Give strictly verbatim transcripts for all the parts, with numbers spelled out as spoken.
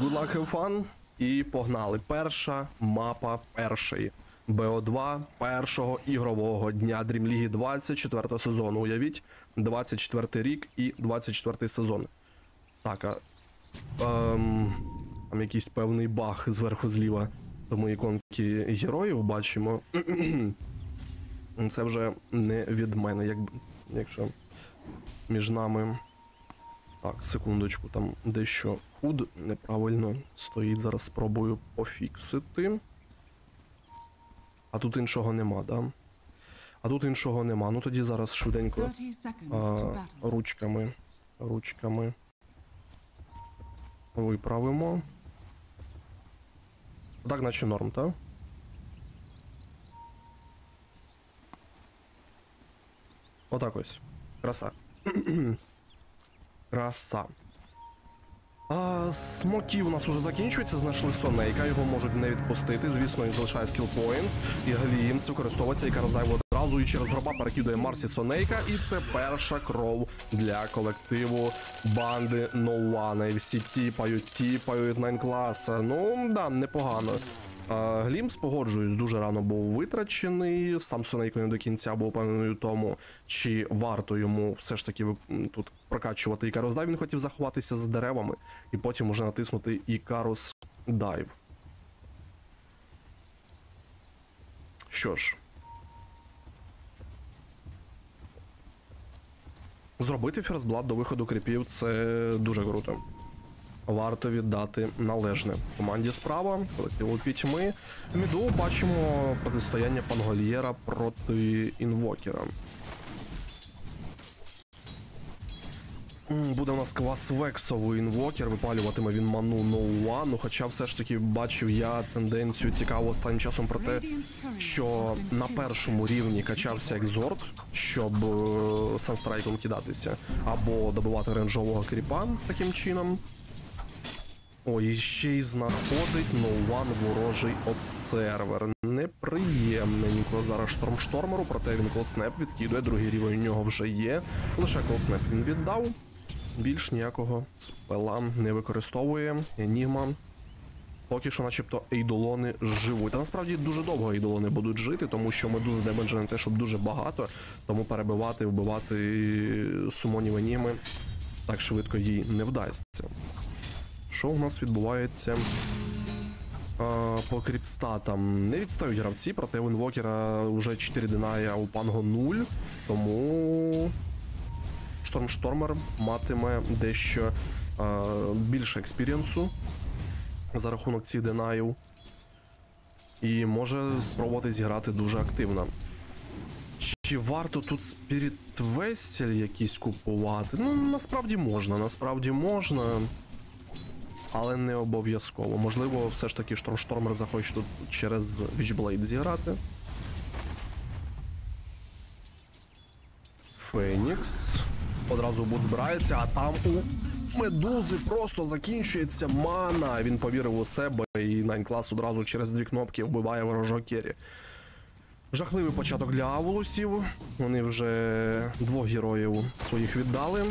Good luck, have fun. І погнали. Перша мапа першої. Бо два першого ігрового дня Дрімліги двадцять четвертого сезону. Уявіть, двадцять четвертий рік і двадцять четвертий сезон. Так, а... Ем, там якийсь певний баг зверху зліва. Тому іконки героїв бачимо. Це вже не від мене, як... якщо між нами... Так, секундочку, там дещо худ неправильно стоїть. Зараз спробую пофіксити. А тут іншого нема, да? А тут іншого нема. Ну тоді зараз швиденько а, ручками, ручками виправимо. Так, наче норм, так? Отак ось. Краса. Краса. А, смоки у нас уже закінчуються, знайшли Сонейка, його можуть не відпустити, звісно, і залишає скілпоінт, і Гліємц використовується, яка роздає одразу, і через дроба перекидує Марсі Сонейка, і це перша кров для колективу банди Ноуана. І всі тіпають, тіпають найн-клас, ну, да, непогано. Глімс, погоджуюсь, дуже рано був витрачений, сам Сонейко не до кінця був впевнений у тому, чи варто йому все ж таки тут прокачувати Ікарус Дайв. Він хотів заховатися за деревами і потім уже натиснути Ікарус Дайв. Що ж. Зробити ферзблат до виходу кріпів – це дуже круто. Варто віддати належне. Команді справа, колективу пітьми. В міду бачимо протистояння Пангольєра проти Інвокера. Буде у нас клас Вексовий Інвокер, випалюватиме він ману Ноуану, no хоча все ж таки бачив я тенденцію цікаву останнім часом про те, що на першому рівні качався екзорт, щоб санстрайком кидатися, або добивати ренджового кріпа таким чином. О, і ще й знаходить Ноуан ворожий обсервер. Неприємненько зараз Штормштормеру, проте він Колдснеп відкидує, другий рівень у нього вже є. Лише Колдснеп він віддав, більш ніякого спела не використовує. Енігма поки що начебто ейдолони живуть. Та насправді дуже довго ейдолони будуть жити, тому що медуз демеджа не те, щоб дуже багато, тому перебивати, вбивати сумонів Енігми так швидко їй не вдасться. Що у нас відбувається а, по кріпстатам? Не відстають гравці, проте у Інвокера вже чотири динає, у Панго нуль, тому Штормштормер матиме дещо а, більше експірієнсу за рахунок цих динаїв і може спробувати зіграти дуже активно. Чи варто тут спірітвесель якийсь купувати? Ну, насправді можна, насправді можна. Але не обов'язково. Можливо, все ж таки Штормштормер захоче тут через Witchblade зіграти. Фенікс. Одразу бут збирається, а там у Медузи просто закінчується мана. Він повірив у себе і найн-клас одразу через дві кнопки вбиває ворожого керрі. Жахливий початок для Авулусів. Вони вже двох героїв своїх віддали.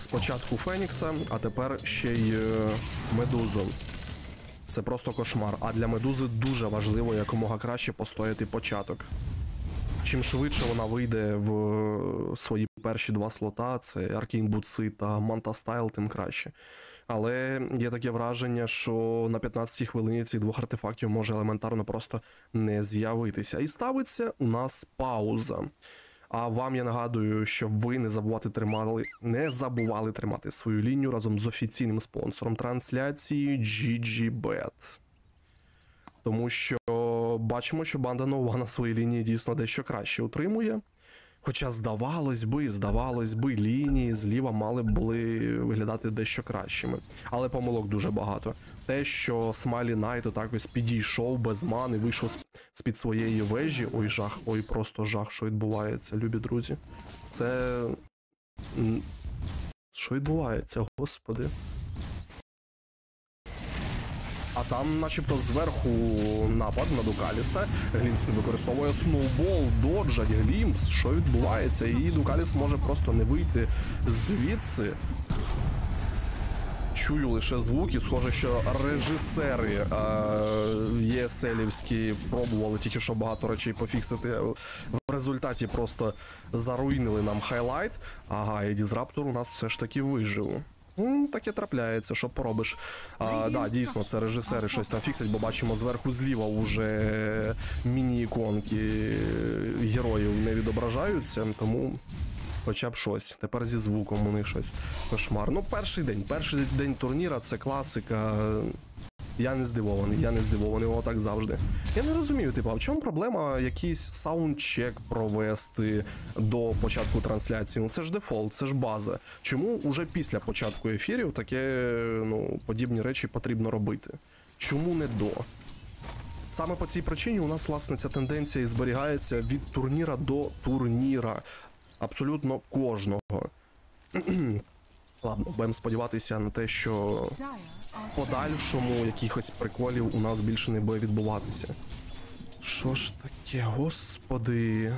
Спочатку Фенікса, а тепер ще й Медузу. Це просто кошмар. А для Медузи дуже важливо якомога краще постояти початок. Чим швидше вона вийде в свої перші два слота, це Аркейн Бутси та Манта Стайл, тим краще. Але є таке враження, що на п'ятнадцятій хвилині цих двох артефактів може елементарно просто не з'явитися. І ставиться у нас пауза. А вам я нагадую, щоб ви не забувати тримали, не забували тримати свою лінію разом з офіційним спонсором трансляції джі джі бет. Тому що бачимо, що банда Ноуана свої лінії дійсно дещо краще утримує. Хоча здавалось би, здавалось би, лінії зліва мали б були виглядати дещо кращими. Але помилок дуже багато. Те, що Смайлі Найт отак ось підійшов без мани, вийшов з-під своєї вежі. Ой, жах, ой, просто жах, що відбувається, любі друзі. Це... Що відбувається, господи? А там начебто зверху напад на Дукаліса. Глімс використовує сноубол, доджать Глімс. Що відбувається? І Дукаліс може просто не вийти звідси. чуяли ще звуки. Схоже, що режисери ЄСЛівські пробували тільки що багато речей пофіксити. В результаті просто заруйнили нам хайлайт. Ага, і Дізраптор у нас все ж таки вижив. Ну, таке трапляється, що поробиш. А, да, дійсно, це режисери щось там фіксять, бо бачимо зверху зліва уже міні-іконки героїв не відображаються, тому хоча б щось. Тепер зі звуком у них щось кошмар. Ну, перший день, перший день турніра, це класика. Я не здивований, я не здивований, воно так завжди. Я не розумію, типу, а в чому проблема якийсь саундчек провести до початку трансляції? Ну це ж дефолт, це ж база. Чому уже після початку ефірів таке, ну, подібні речі потрібно робити? Чому не до? Саме по цій причині у нас, власне, ця тенденція і зберігається від турніра до турніра. Абсолютно кожного. Ладно, будемо сподіватися на те, що в подальшому якихось приколів у нас більше не буде відбуватися. Що ж таке, господи.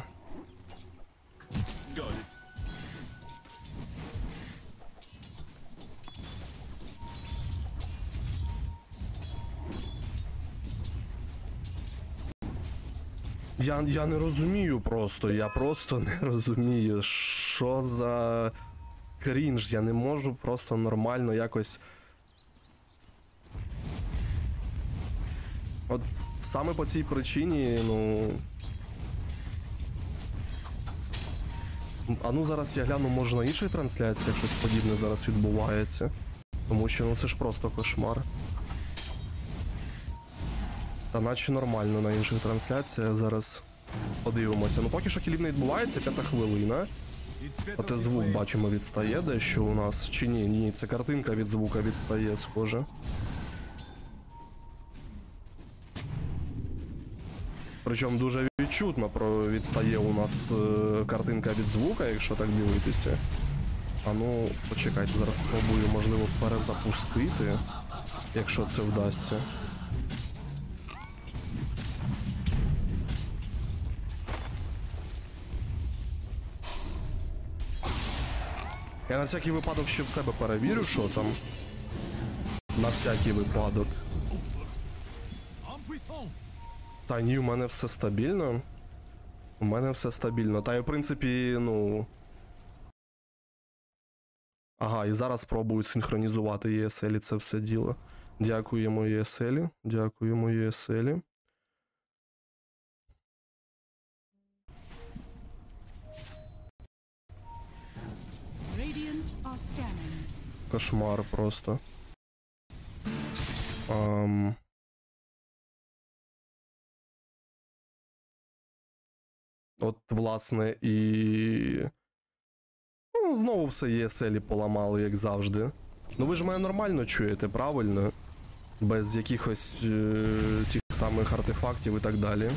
Я, я не розумію просто, я просто не розумію, що за... крінж, я не можу просто нормально якось. От саме по цій причині, ну. А ну зараз я гляну, може на інших трансляціях щось подібне зараз відбувається. Тому що ну це ж просто кошмар. Та наче нормально на інших трансляціях зараз подивимося. Ну поки що кілів не відбувається, п'ята хвилина. Оте звук, бачимо, відстає дещо у нас, чи ні, ні, це картинка від звука відстає, схоже. Причому дуже відчутно відстає у нас картинка від звука, якщо так дивитися. А ну, почекайте, зараз спробую, можливо, перезапустити, якщо це вдасться. Я на всякий випадок ще в себе перевірю, що там. На всякий випадок. Та ні, у мене все стабільно. У мене все стабільно. Та й в принципі, ну... Ага, і зараз спробують синхронізувати і ес елі це все діло. Дякуємо і ес елі. Дякуємо і ес елі. Кошмар просто. Ам... От, власне, і... Ну, знову все і ес елі поламали, як завжди. Ну, ви ж мене нормально чуєте, правильно? Без якихось е- цих самих артефактів і так далі.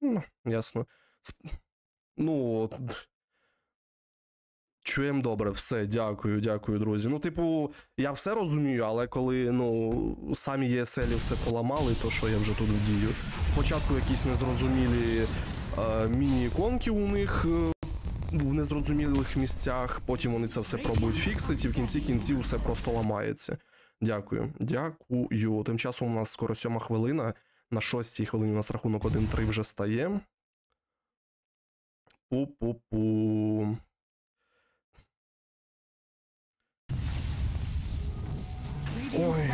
Ну, ясно. Ну, чуємо добре, все, дякую, дякую, друзі. Ну, типу, я все розумію, але коли, ну, самі і ес елі все поламали, то що я вже тут вдію? Спочатку якісь незрозумілі е, міні-іконки у них е, в незрозумілих місцях, потім вони це все пробують фіксити, і в кінці кінців все просто ламається. Дякую, дякую. Тим часом у нас скоро сьома хвилина, на шостій хвилині у нас рахунок один три вже стає. Пу-пу-пу. Ой.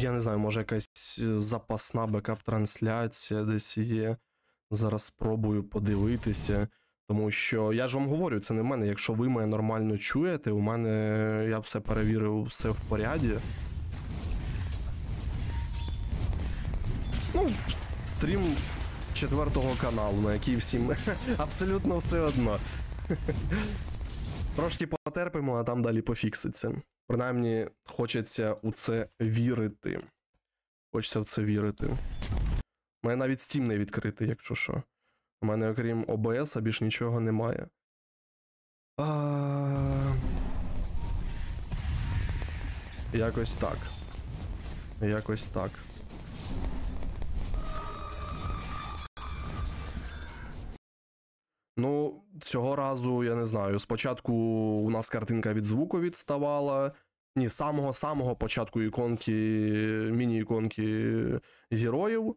Я не знаю, може якась запасна бекап-трансляція десь є. Зараз спробую подивитися. Тому що, я ж вам говорю, це не в мене. Якщо ви мене нормально чуєте, у мене, я все перевірив, все в порядку. Ну, стрім... четвертого каналу, на який всім абсолютно все одно. Трошки потерпимо, а там далі пофікситься. Принаймні, хочеться у це вірити. Хочеться в це вірити. У мене навіть Steam не відкритий, якщо що. У мене, окрім о бе ес, більш нічого немає. А... Якось так. Якось так. Ну, цього разу, я не знаю, спочатку у нас картинка від звуку відставала. Ні, з самого-самого початку іконки, міні-іконки героїв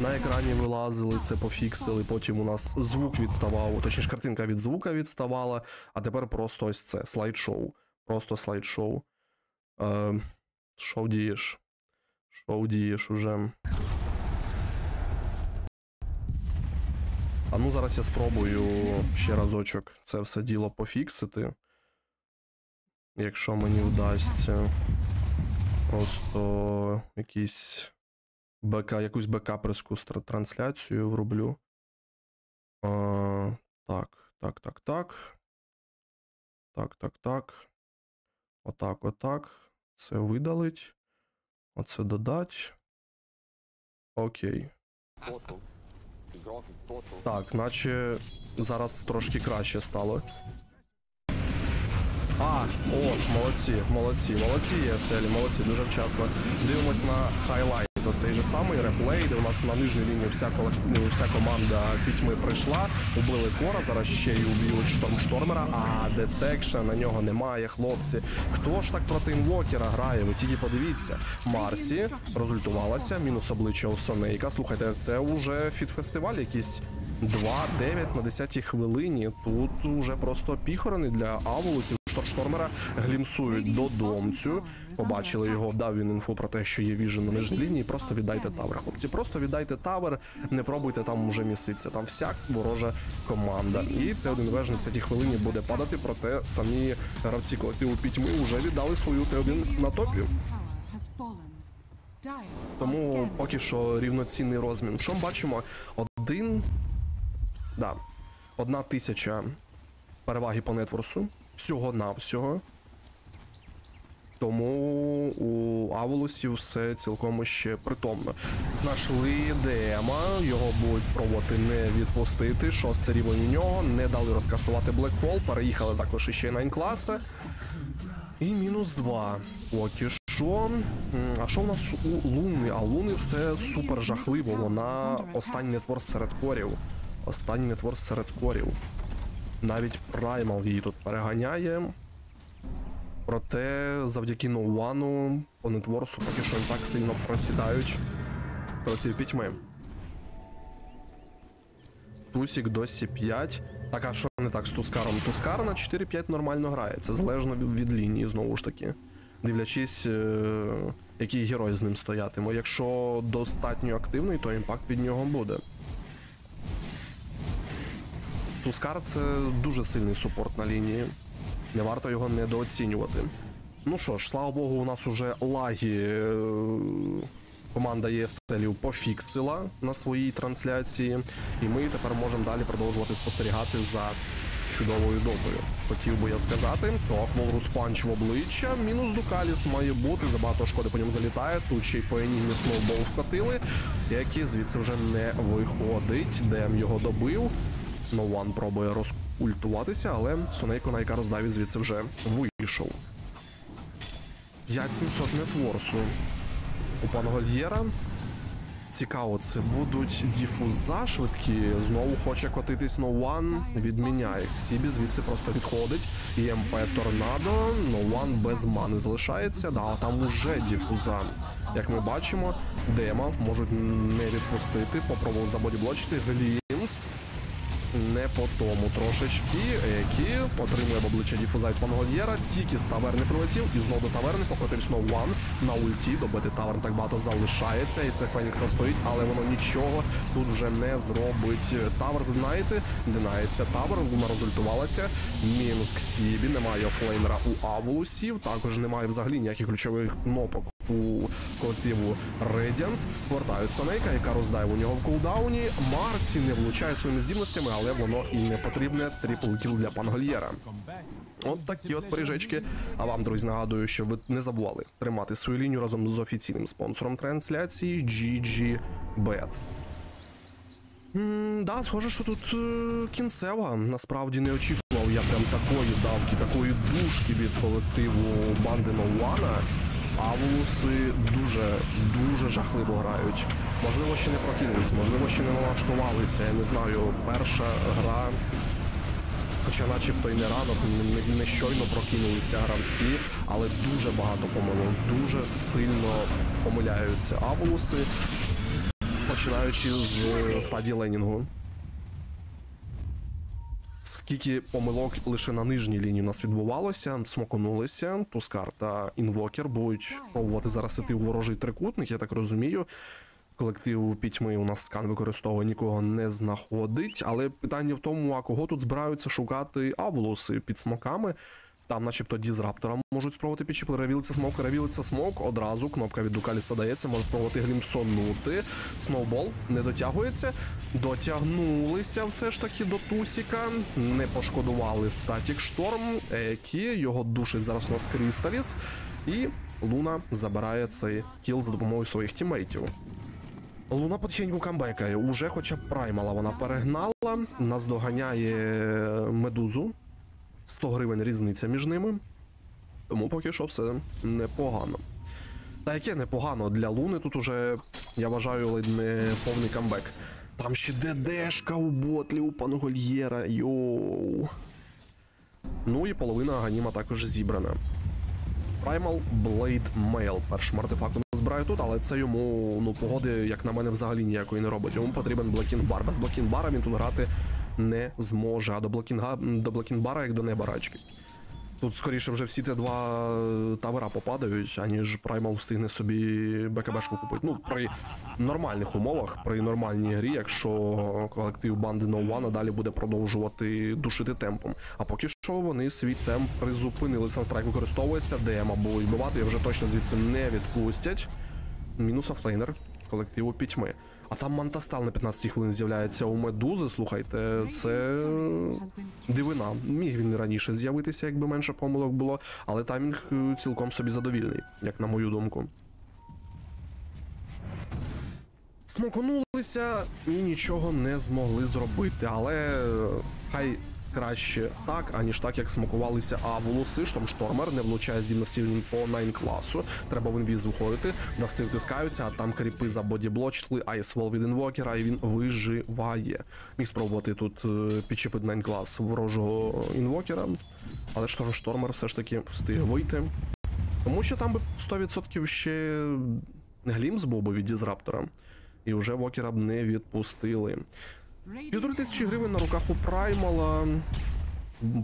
на екрані вилазили, це пофіксили, потім у нас звук відставав, точніше картинка від звука відставала, а тепер просто ось це, слайд-шоу. Просто слайд-шоу. Е, шо вдієш? Шо вдієш уже? А ну зараз я спробую ще разочок це все діло пофіксити. Якщо мені вдасться просто якісь БК, якусь БК-преску трансляцію вроблю. А, так, так, так, так. Так, так, так. Отак, отак. Це видалить. Оце додать. Окей. Так, наче зараз трошки краще стало. А, о, молодці, молодці, молодці, ЄСЛ, молодці, дуже вчасно. Дивимось на хайлайт, оцей же самий реплей, де у нас на нижній лінії вся, вся команда пітьми прийшла, убили Кора, зараз ще й уб'ють Штормштормера, а детекшена на нього немає, хлопці. Хто ж так проти інвокера грає, ви тільки подивіться. Марсі розультувалася, мінус обличчя у Сонейка, слухайте, це вже фіт-фестиваль якийсь. два дев'ять на десятій хвилині, тут уже просто піхорони для аволусів. Штормера глімсують додомцю, побачили його, дав він інфу про те, що є віжен на нижній лінії, просто віддайте тавер, хлопці, просто віддайте тавер, не пробуйте там уже міситися, там вся ворожа команда. І Т один веж на десятій хвилині буде падати, проте самі гравці колективу пітьми вже віддали свою Т один на топі. Тому поки що рівноцінний розмін. Що ми бачимо? Один... Да. Одна тисяча переваги по нетворсу. Всього-навсього. Тому у Аволусів все цілком ще притомно. Знайшли Дема, його будуть пробувати не відпустити. Шостий рівень у нього. Не дали розкастувати Блекхол. Переїхали також іще на інкласи. І мінус два. Поки що. А що в нас у Луни? А у Луни все супер жахливо. Вона останній нетворс серед корів. Останній нетворс серед корів. Навіть Primal її тут переганяє. Проте завдяки ноу-вану по нетворсу поки що не так сильно просідають проти пітьми. Тусік досі п'ять. Так, а що не так з Тускаром? Тускар на чотири п'ять нормально грає. Це залежно від лінії, знову ж таки. Дивлячись, який герой з ним стоятиме. Якщо достатньо активний, то імпакт від нього буде. Тускар – це дуже сильний супорт на лінії, не варто його недооцінювати. Ну що ж, слава Богу, у нас уже лаги команда ЄСЛів пофіксила на своїй трансляції, і ми тепер можемо далі продовжувати спостерігати за чудовою добою. Хотів би я сказати, то Волрус панч в обличчя, мінус Дукаліс має бути, забагато шкоди по ньому залітає, тут ще й по енігмі сноубол вкотили, які звідси вже не виходить, Дем його добив. Ноуан пробує розкультуватися, але Сонейко на яка роздаві звідси вже вийшов. п'ять тисяч сімсот нетворсу у пана Гольєра. Цікаво, це будуть діфуза швидкі. Знову хоче котитись Ноуан, відміняє. Ксібі звідси просто відходить. І МП Торнадо, Ноуан без мани залишається. Да, а там уже діфуза. Як ми бачимо, Дема можуть не відпустити. Попробував забодіблочити. Глімс. Не по тому трошечки, які отримує в обличчя діфуза від Пангольєра, тільки з таверни прилетів і знову до таверни покотився Ноуан на ульті, добити таверн так багато залишається, і це Фенікса стоїть, але воно нічого тут вже не зробить. Тавер знаєте, динається тавер, вона розультувалася, мінус Ксібі, немає офлейнера у Аволусів, також немає взагалі ніяких ключових кнопок у колективу Radiant. Вертають Сонейка, яка роздає у нього в кулдауні. Марсі не влучає своїми здібностями, але воно і не потрібне. Трипл-кіл для Пангольєра. От такі от поріжечки. А вам, друзі, нагадую, що ви не забували тримати свою лінію разом з офіційним спонсором трансляції джі джі бет. М-м, да, схоже, що тут е- кінцева. Насправді не очікував я прям такої давки, такої душки від колективу банди Ноуана. Авулуси дуже, дуже жахливо грають. Можливо, ще не прокинулись, можливо, ще не налаштувалися, я не знаю. Перша гра, хоча начебто і не ранок, не, не щойно прокинулися гравці, але дуже багато помилок, дуже сильно помиляються Авулуси, починаючи з стадії лейнінгу. Скільки помилок лише на нижній лінії у нас відбувалося, смоконулися, Тускар та Інвокер будуть пробувати зараз іти у ворожий трикутник, я так розумію. Колектив пітьми у нас скан використовує, нікого не знаходить, але питання в тому, а кого тут збираються шукати Авулуси під смоками. Там начебто Дізраптором можуть спробувати підчіпли, ревілиться смок, ревілиться смок, одразу кнопка від Дукаліса дається, може спробувати глімсонути, Сноубол не дотягується, дотягнулися все ж таки до Тусіка, не пошкодували Статік Шторм, Екі, його душить зараз у нас Крісталіс, і Луна забирає цей кіл за допомогою своїх тімейтів. Луна потихеньку камбекає, уже хоча б праймала вона перегнала, нас доганяє Медузу. сто гривень різниця між ними, тому поки що все непогано. Та яке непогано для Луни, тут уже, я вважаю, ледь не повний камбек. Там ще ДДшка у ботлі, у Пангольєра, йоу. Ну і половина Аганіма також зібрана. Primal Blade Mail першим артефактом збираю тут, але це йому, ну, погоди, як на мене, взагалі ніякої не робить. Йому потрібен Блокінбар. Без Блокінбара він тут грати не зможе, а до Блокінга, до Блокінбара як до небарачки. Тут, скоріше, вже всі ті два тавера попадають, аніж Primal встигне собі БКБшку купити. Ну, при нормальних умовах, при нормальній грі, якщо колектив банди ноу ван далі буде продовжувати душити темпом. А поки що вони свій темп призупинили. Санстрайк використовується, ДМ або і бувати, і вже точно звідси не відпустять. Мінус офлейнер колективу пітьми. А там Мантастал на п'ятнадцять хвилин з'являється у Медузи, слухайте, це дивина. Міг він раніше з'явитися, якби менше помилок було, але таймінг цілком собі задовільний, як на мою думку. Смоконулися і нічого не змогли зробити, але хай краще так, аніж так, як смакувалися Авулуси. Штормштормер не влучає здібності він по найн класу. Треба в інвіз виходити, дасти втискаються, а там кріпи за бодіблочили, айсвол від інвокера, і він виживає. Міг спробувати тут підчепити найн клас ворожого інвокера, але Штормштормер все ж таки встиг вийти. Тому що там би сто відсотків ще глімс був би від Дізраптора, і вже вокера б не відпустили. Півтори тисячі гривень на руках у Праймала,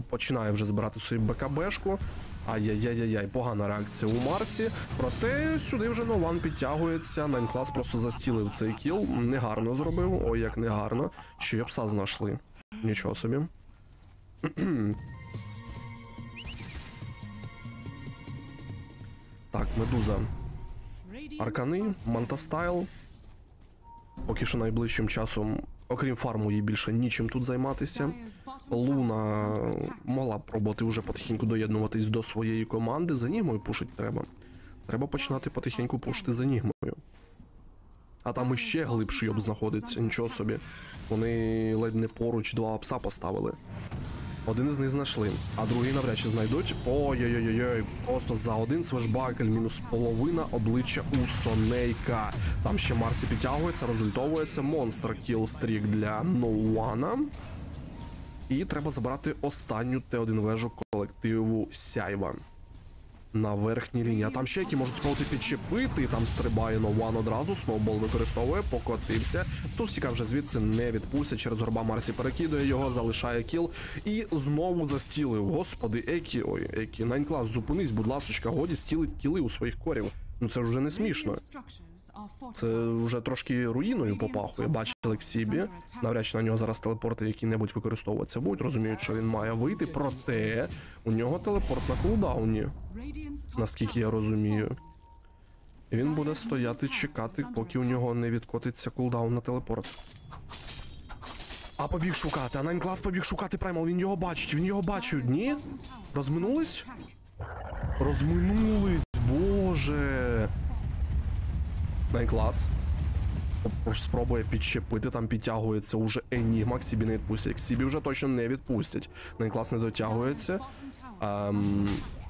починає вже збирати свою БКБшку, ай-яй-яй-яй, погана реакція у Марсі, проте сюди вже ноу ван підтягується, найн клас просто застілив цей кіл, негарно зробив, ой як негарно, ще й пса знайшли, нічого собі. Так, Медуза, Аркани, Мантастайл, поки що найближчим часом. Окрім фарму, їй більше нічим тут займатися. Луна могла б пробувати вже потихеньку доєднуватись до своєї команди. За Нігмою пушить треба. Треба починати потихеньку пушити за Нігмою. А там іще глибший об знаходиться, нічого собі. Вони ледь не поруч два пса поставили. Один із них знайшли, а другий навряд чи знайдуть. Ой-ой-ой-ой, просто за один свежбакель, мінус половина обличчя у Сонейка. Там ще Марсі підтягується, результовується монстр кілстрік для ноу ван. І треба забрати останню Т один вежу колективу Сяйва на верхній лінії. А там ще які можуть спробувати підчепити, і там стрибає ноу ван одразу, Сноубол використовує, покотився. Тусіка вже звідси не відпустять, через горба Марсі перекидує його, залишає кіл і знову застілив. Господи, Екі, ой, Екі, найн клас, зупинись, будь ласочка, годі стілить кіли у своїх корів. Ну це вже не смішно. Це вже трошки руїною попахує. Бачили Ксібі, навряд чи на нього зараз телепорти які-небудь використовуватися будуть, розуміють, що він має вийти, проте у нього телепорт на кулдауні, наскільки я розумію. І він буде стояти, чекати, поки у нього не відкотиться кулдаун на телепорт. А побіг шукати, а найн клас побіг шукати Primal, він його бачить, він його бачить, ні? Розминулись? Розминулись, боже! найн клас спробує підчепити, там підтягується уже Енігма, Ксібі не відпустять. Ксібі вже точно не відпустять. найн клас не дотягується. Ем...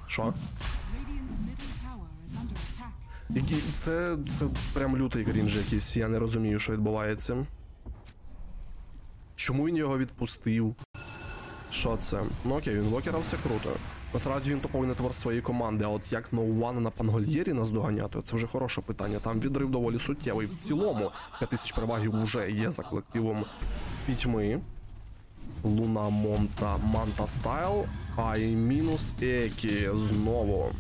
Що? Які... Це... це прям лютий крінж якийсь, я не розумію, що відбувається. Чому він його відпустив? Що це? Ну окей, він локерав, все круто. Насправді він топовий нетвор своєї команди, а от як ноу ван на Пангольєрі нас доганяти, це вже хороше питання. Там відрив доволі суттєвий. В цілому п'ять тисяч переваги вже є за колективом пітьми. Луна, Монта, Манта Стайл, а і мінус Екі знову.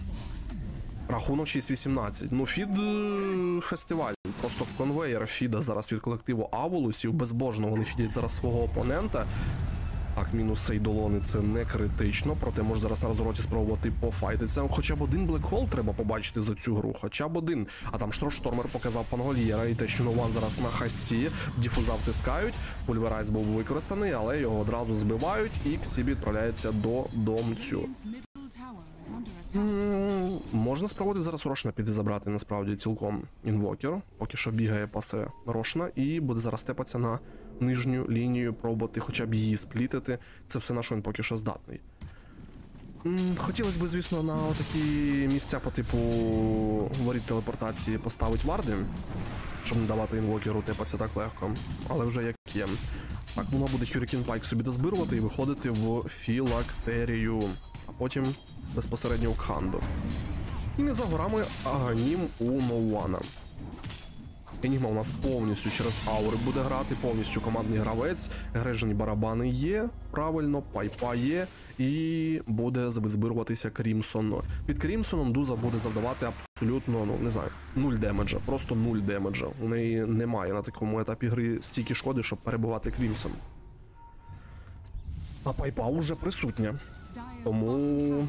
Рахунок шість вісімнадцять. Ну, фід фестиваль. Просто конвейер фіда зараз від колективу Аволусів. Безбожно вони фідять зараз свого опонента. Так, мінус Сейдолони, це не критично, проте може зараз на розвороті спробувати пофайтитися. Хоча б один блекхол треба побачити за цю гру, хоча б один. А там Штормер показав Пангольєра, і те, що ноу ван зараз на хасті, діфуза втискають, пульверайз був використаний, але його одразу збивають, і Ксібі відправляється до домцю. Mm, можна спробувати зараз Рошна піти забрати, насправді, цілком інвокер. Поки що бігає пасе Рошна і буде зараз тепатися на нижню лінію, пробувати хоча б її сплітити. Це все на що він поки що здатний. Mm, хотілося б, звісно, на такі місця по типу воріт телепортації поставити варди, щоб не давати інвокеру тепатися так легко. Але вже як є. Так, вона буде Hurricane Pike собі дозбирувати і виходити в філактерію. А потім безпосередньо у Кханду. І не за горами Аганім у ноу ван. Енігма у нас повністю через аури буде грати, повністю командний гравець, грежені барабани є, правильно, пайпа є, і буде збируватися Крімсон. Під Крімсоном Дуза буде завдавати абсолютно, ну не знаю, нуль демеджа, просто нуль демеджа. У неї немає на такому етапі гри стільки шкоди, щоб перебивати Крімсон. А пайпа уже присутня. Тому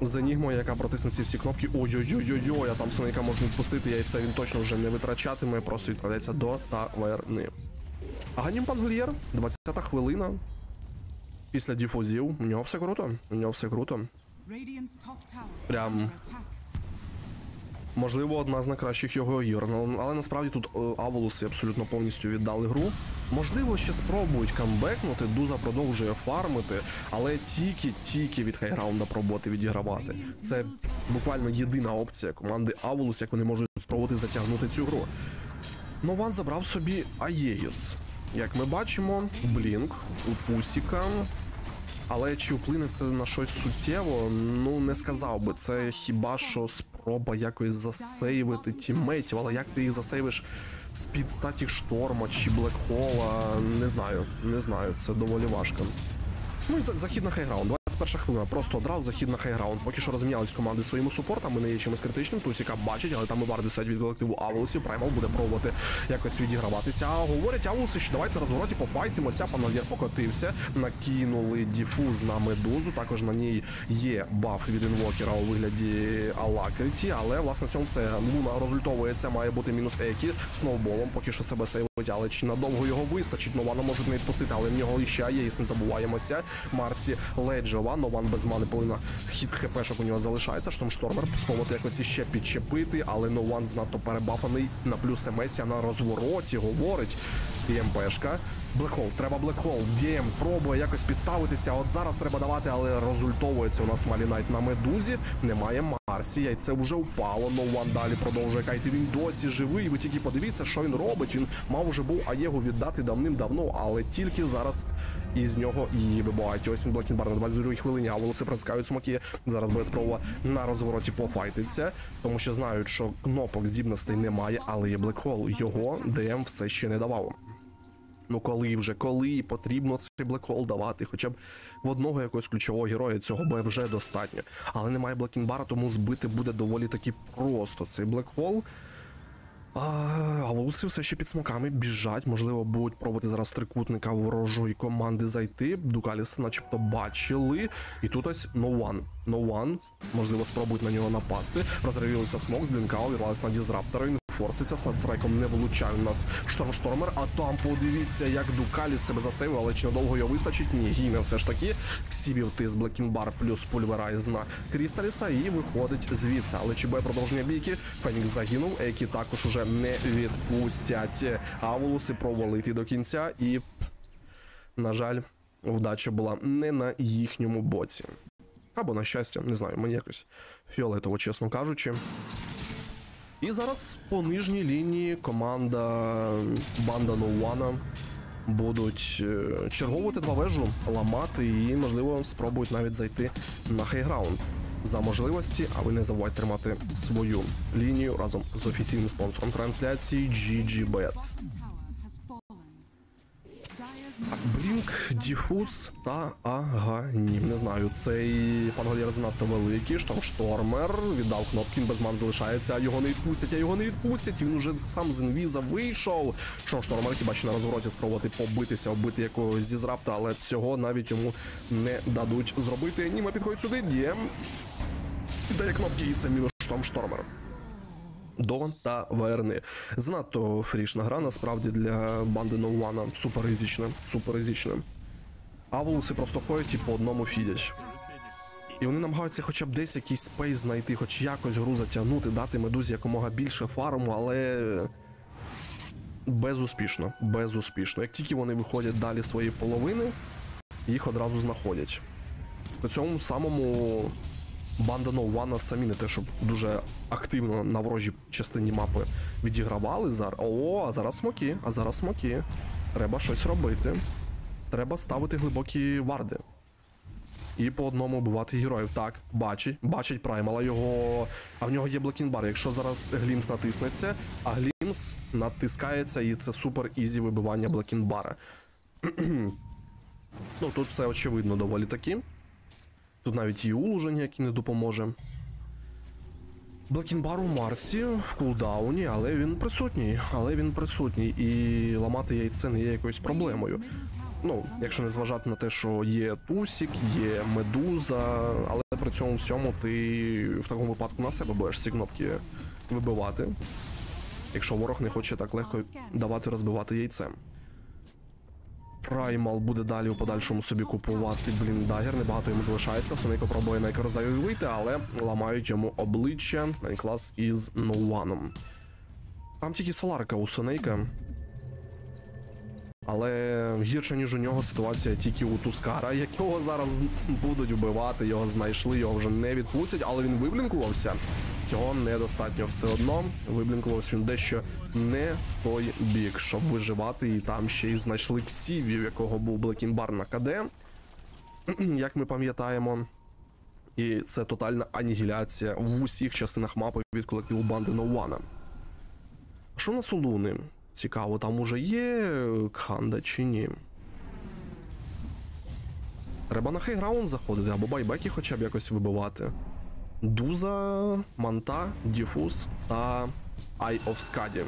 з Енігмою, яка протисне ці всі кнопки, ой-ой-ой-ой-ой, а там Сонейка можна відпустити, яйце він точно вже не витрачатиме, просто відправляється до таверни. Аганім Пангольєр, двадцята хвилина, після діфузів, у нього все круто, у нього все круто. Прям, можливо, одна з найкращих його ігор, але насправді тут Аволуси абсолютно повністю віддали гру. Можливо, ще спробують камбекнути, Дуза продовжує фармити, але тільки-тільки від хайграунда пробувати відігравати. Це буквально єдина опція команди Аволус, як вони можуть спробувати затягнути цю гру. ноу ван забрав собі Аєгіс. Як ми бачимо, блінк у Пусіка. Але чи вплине це на щось суттєво, ну не сказав би. Це хіба що спроба якось засейвити тіммейтів, але як ти їх засейвиш з-під статік шторма чи блекхола, не знаю, не знаю, це доволі важко. Ну і захід на хайграунд, двадцять перша хвилина, просто одразу захід на хайграунд. Поки що розмінялись команди своїми супортами, не є чимось критичним, Тусіка бачить, але там і варди стоять від колективу Аволусів, Праймал буде пробувати якось відіграватися. А говорять Аволуси, що давайте на розвороті пофайтимося, Пангольєр покотився, накинули діфуз на Медузу, також на ній є баф від інвокера у вигляді Алакріті, але власне в цьому все. Луна розультовується, має бути мінус Екі, сноуболом, поки що себе сейвить, але чи надовго його вистачить, ноу вана можуть не відпустити, але в нього іще є, не забуваємося. Марсі Леджова, ноу ван без мани, половина хід хпшок у нього залишається, Штормштормер спробувати якось іще підчепити, але ноу ван знато перебафаний, на плюс Емесія на розвороті, говорить МПшка. Блекхол, треба блекхол, Дієм пробує якось підставитися, от зараз треба давати, але розультовується у нас Малінайт на Медузі, немає Марсі, яйце вже впало, ноу ван далі продовжує кайти, він досі живий, ви тільки подивіться, що він робить, він мав уже був Аєгу віддати давним-давно, але тільки зараз із нього її вибивають. Ось він блокінбар на двадцять другій хвилині, Аволуси притискають смоки, зараз буде спроба на розвороті пофайтиться, тому що знають, що кнопок здібностей немає, але є блекхол, його Дієм все ще не давав. Ну коли вже, коли потрібно цей блекхол давати, хоча б в одного якогось ключового героя цього Б вже достатньо. Але немає блокінбара, тому збити буде доволі таки просто цей блекхол. Аволуси все ще під смоками біжать, можливо, будуть пробувати зараз трикутника ворожої команди зайти. Дукаліса начебто бачили, і тут ось ноу ван. ноу ван, можливо, спробують на нього напасти. Розривілися смок з блінка, увірвалися на дізраптора, він форситься, з надстрайком не влучає в нас Штормштормер, а там подивіться, як Дукаліс себе засейвив, але чи надовго його вистачить? Ні, гіне все ж таки. Ксібів ти з Блекінбар плюс пульверайз на Крісталіса і виходить звідси. Але ЧБ продовження бійки, Фенікс загинув, Екі також уже не відпустять. Аволуси провалити до кінця і, на жаль, вдача була не на їхньому боці. Або, на щастя, не знаю, мені якось фіолетово, чесно кажучи. І зараз по нижній лінії команда Банда Ноуана будуть черговувати два вежу, ламати і, можливо, спробують навіть зайти на хейграунд. За можливості, а ви не забувайте тримати свою лінію разом з офіційним спонсором трансляції джі джі бет. Так, Блінк, Діфуз та Аганім. Не знаю, цей пангольєр занадто великий, Штормштормер віддав кнопки, Безман залишається, а його не відпустять, а його не відпустять, він уже сам з інвіза вийшов. Штормштормер хіба що на розвороті спробувати побитися, вбити якогось дізрапта, але цього навіть йому не дадуть зробити. Німа підходить сюди, є, дає кнопки, і це мінус Штормштормер. Дован та Верни. Занадто фрішна гра, насправді, для банди Ноуана. Суперизічна, суперизічна. Аволуси просто ходять і по одному фідять. І вони намагаються хоча б десь якийсь спейс знайти, хоч якось гру затягнути, дати Медузі якомога більше фарму, але... безуспішно, безуспішно. Як тільки вони виходять далі своєї половини, їх одразу знаходять. При цьому самому... Банда Ноуана самі не те, щоб дуже активно на ворожій частині мапи відігравали. Зар... О, а зараз смоки, а зараз смоки. Треба щось робити. Треба ставити глибокі варди. І по одному вбивати героїв. Так, бачить, бачить Праймала його... А в нього є Блекінбар. Якщо зараз Глімс натиснеться, а Глімс натискається, і це супер ізі вибивання Блекінбара. Ну, тут все очевидно доволі таки. Тут навіть і Юл уже ніякий не допоможе. Блекінбар у Марсі в кулдауні, але він присутній. Але він присутній. І ламати яйце не є якоюсь проблемою. Ну, якщо не зважати на те, що є Тусік, є Медуза, але при цьому всьому ти в такому випадку на себе будеш ці кнопки вибивати. Якщо ворог не хоче так легко давати розбивати яйцем. Праймал буде далі у подальшому собі купувати бліндагер, небагато йому залишається. Сонейко пробує Найка роздають вийти, але ламають йому обличчя Найклас із Ноуаном. Там тільки Соларка у Сонейка. Але гірше, ніж у нього, ситуація тільки у Тускара, якого зараз будуть вбивати, його знайшли, його вже не відпустять, але він виблінкувався. Цього недостатньо все одно. Виблінкувався він дещо не в той бік, щоб виживати, і там ще й знайшли Ксівію, якого був Блекінбар на КД, як ми пам'ятаємо. І це тотальна анігіляція в усіх частинах мапи від колективу банди Ноуана. Що на Солуни? Цікаво, там уже є Кханда чи ні? Треба на хейграунд заходити, або байбеки хоча б якось вибивати. Дуза, Манта, Діфуз та Eye of Skadi.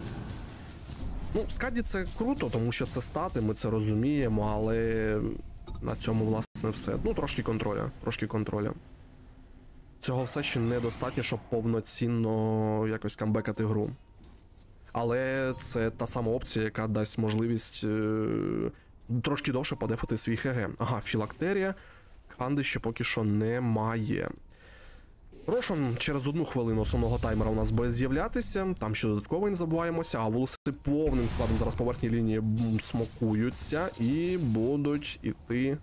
Ну, Скаді це круто, тому що це стати, ми це розуміємо, але на цьому, власне, все. Ну, трошки контроля, трошки контроля. Цього все ще недостатньо, щоб повноцінно якось камбекати гру. Але це та сама опція, яка дасть можливість е трошки довше подефати свій ХГ. Ага, Філактерія, Кханди ще поки що немає. Рошан через одну хвилину основного таймера у нас буде з'являтися, там ще додатково не забуваємося, а волоси повним складом зараз поверхні лінії смокуються і будуть іти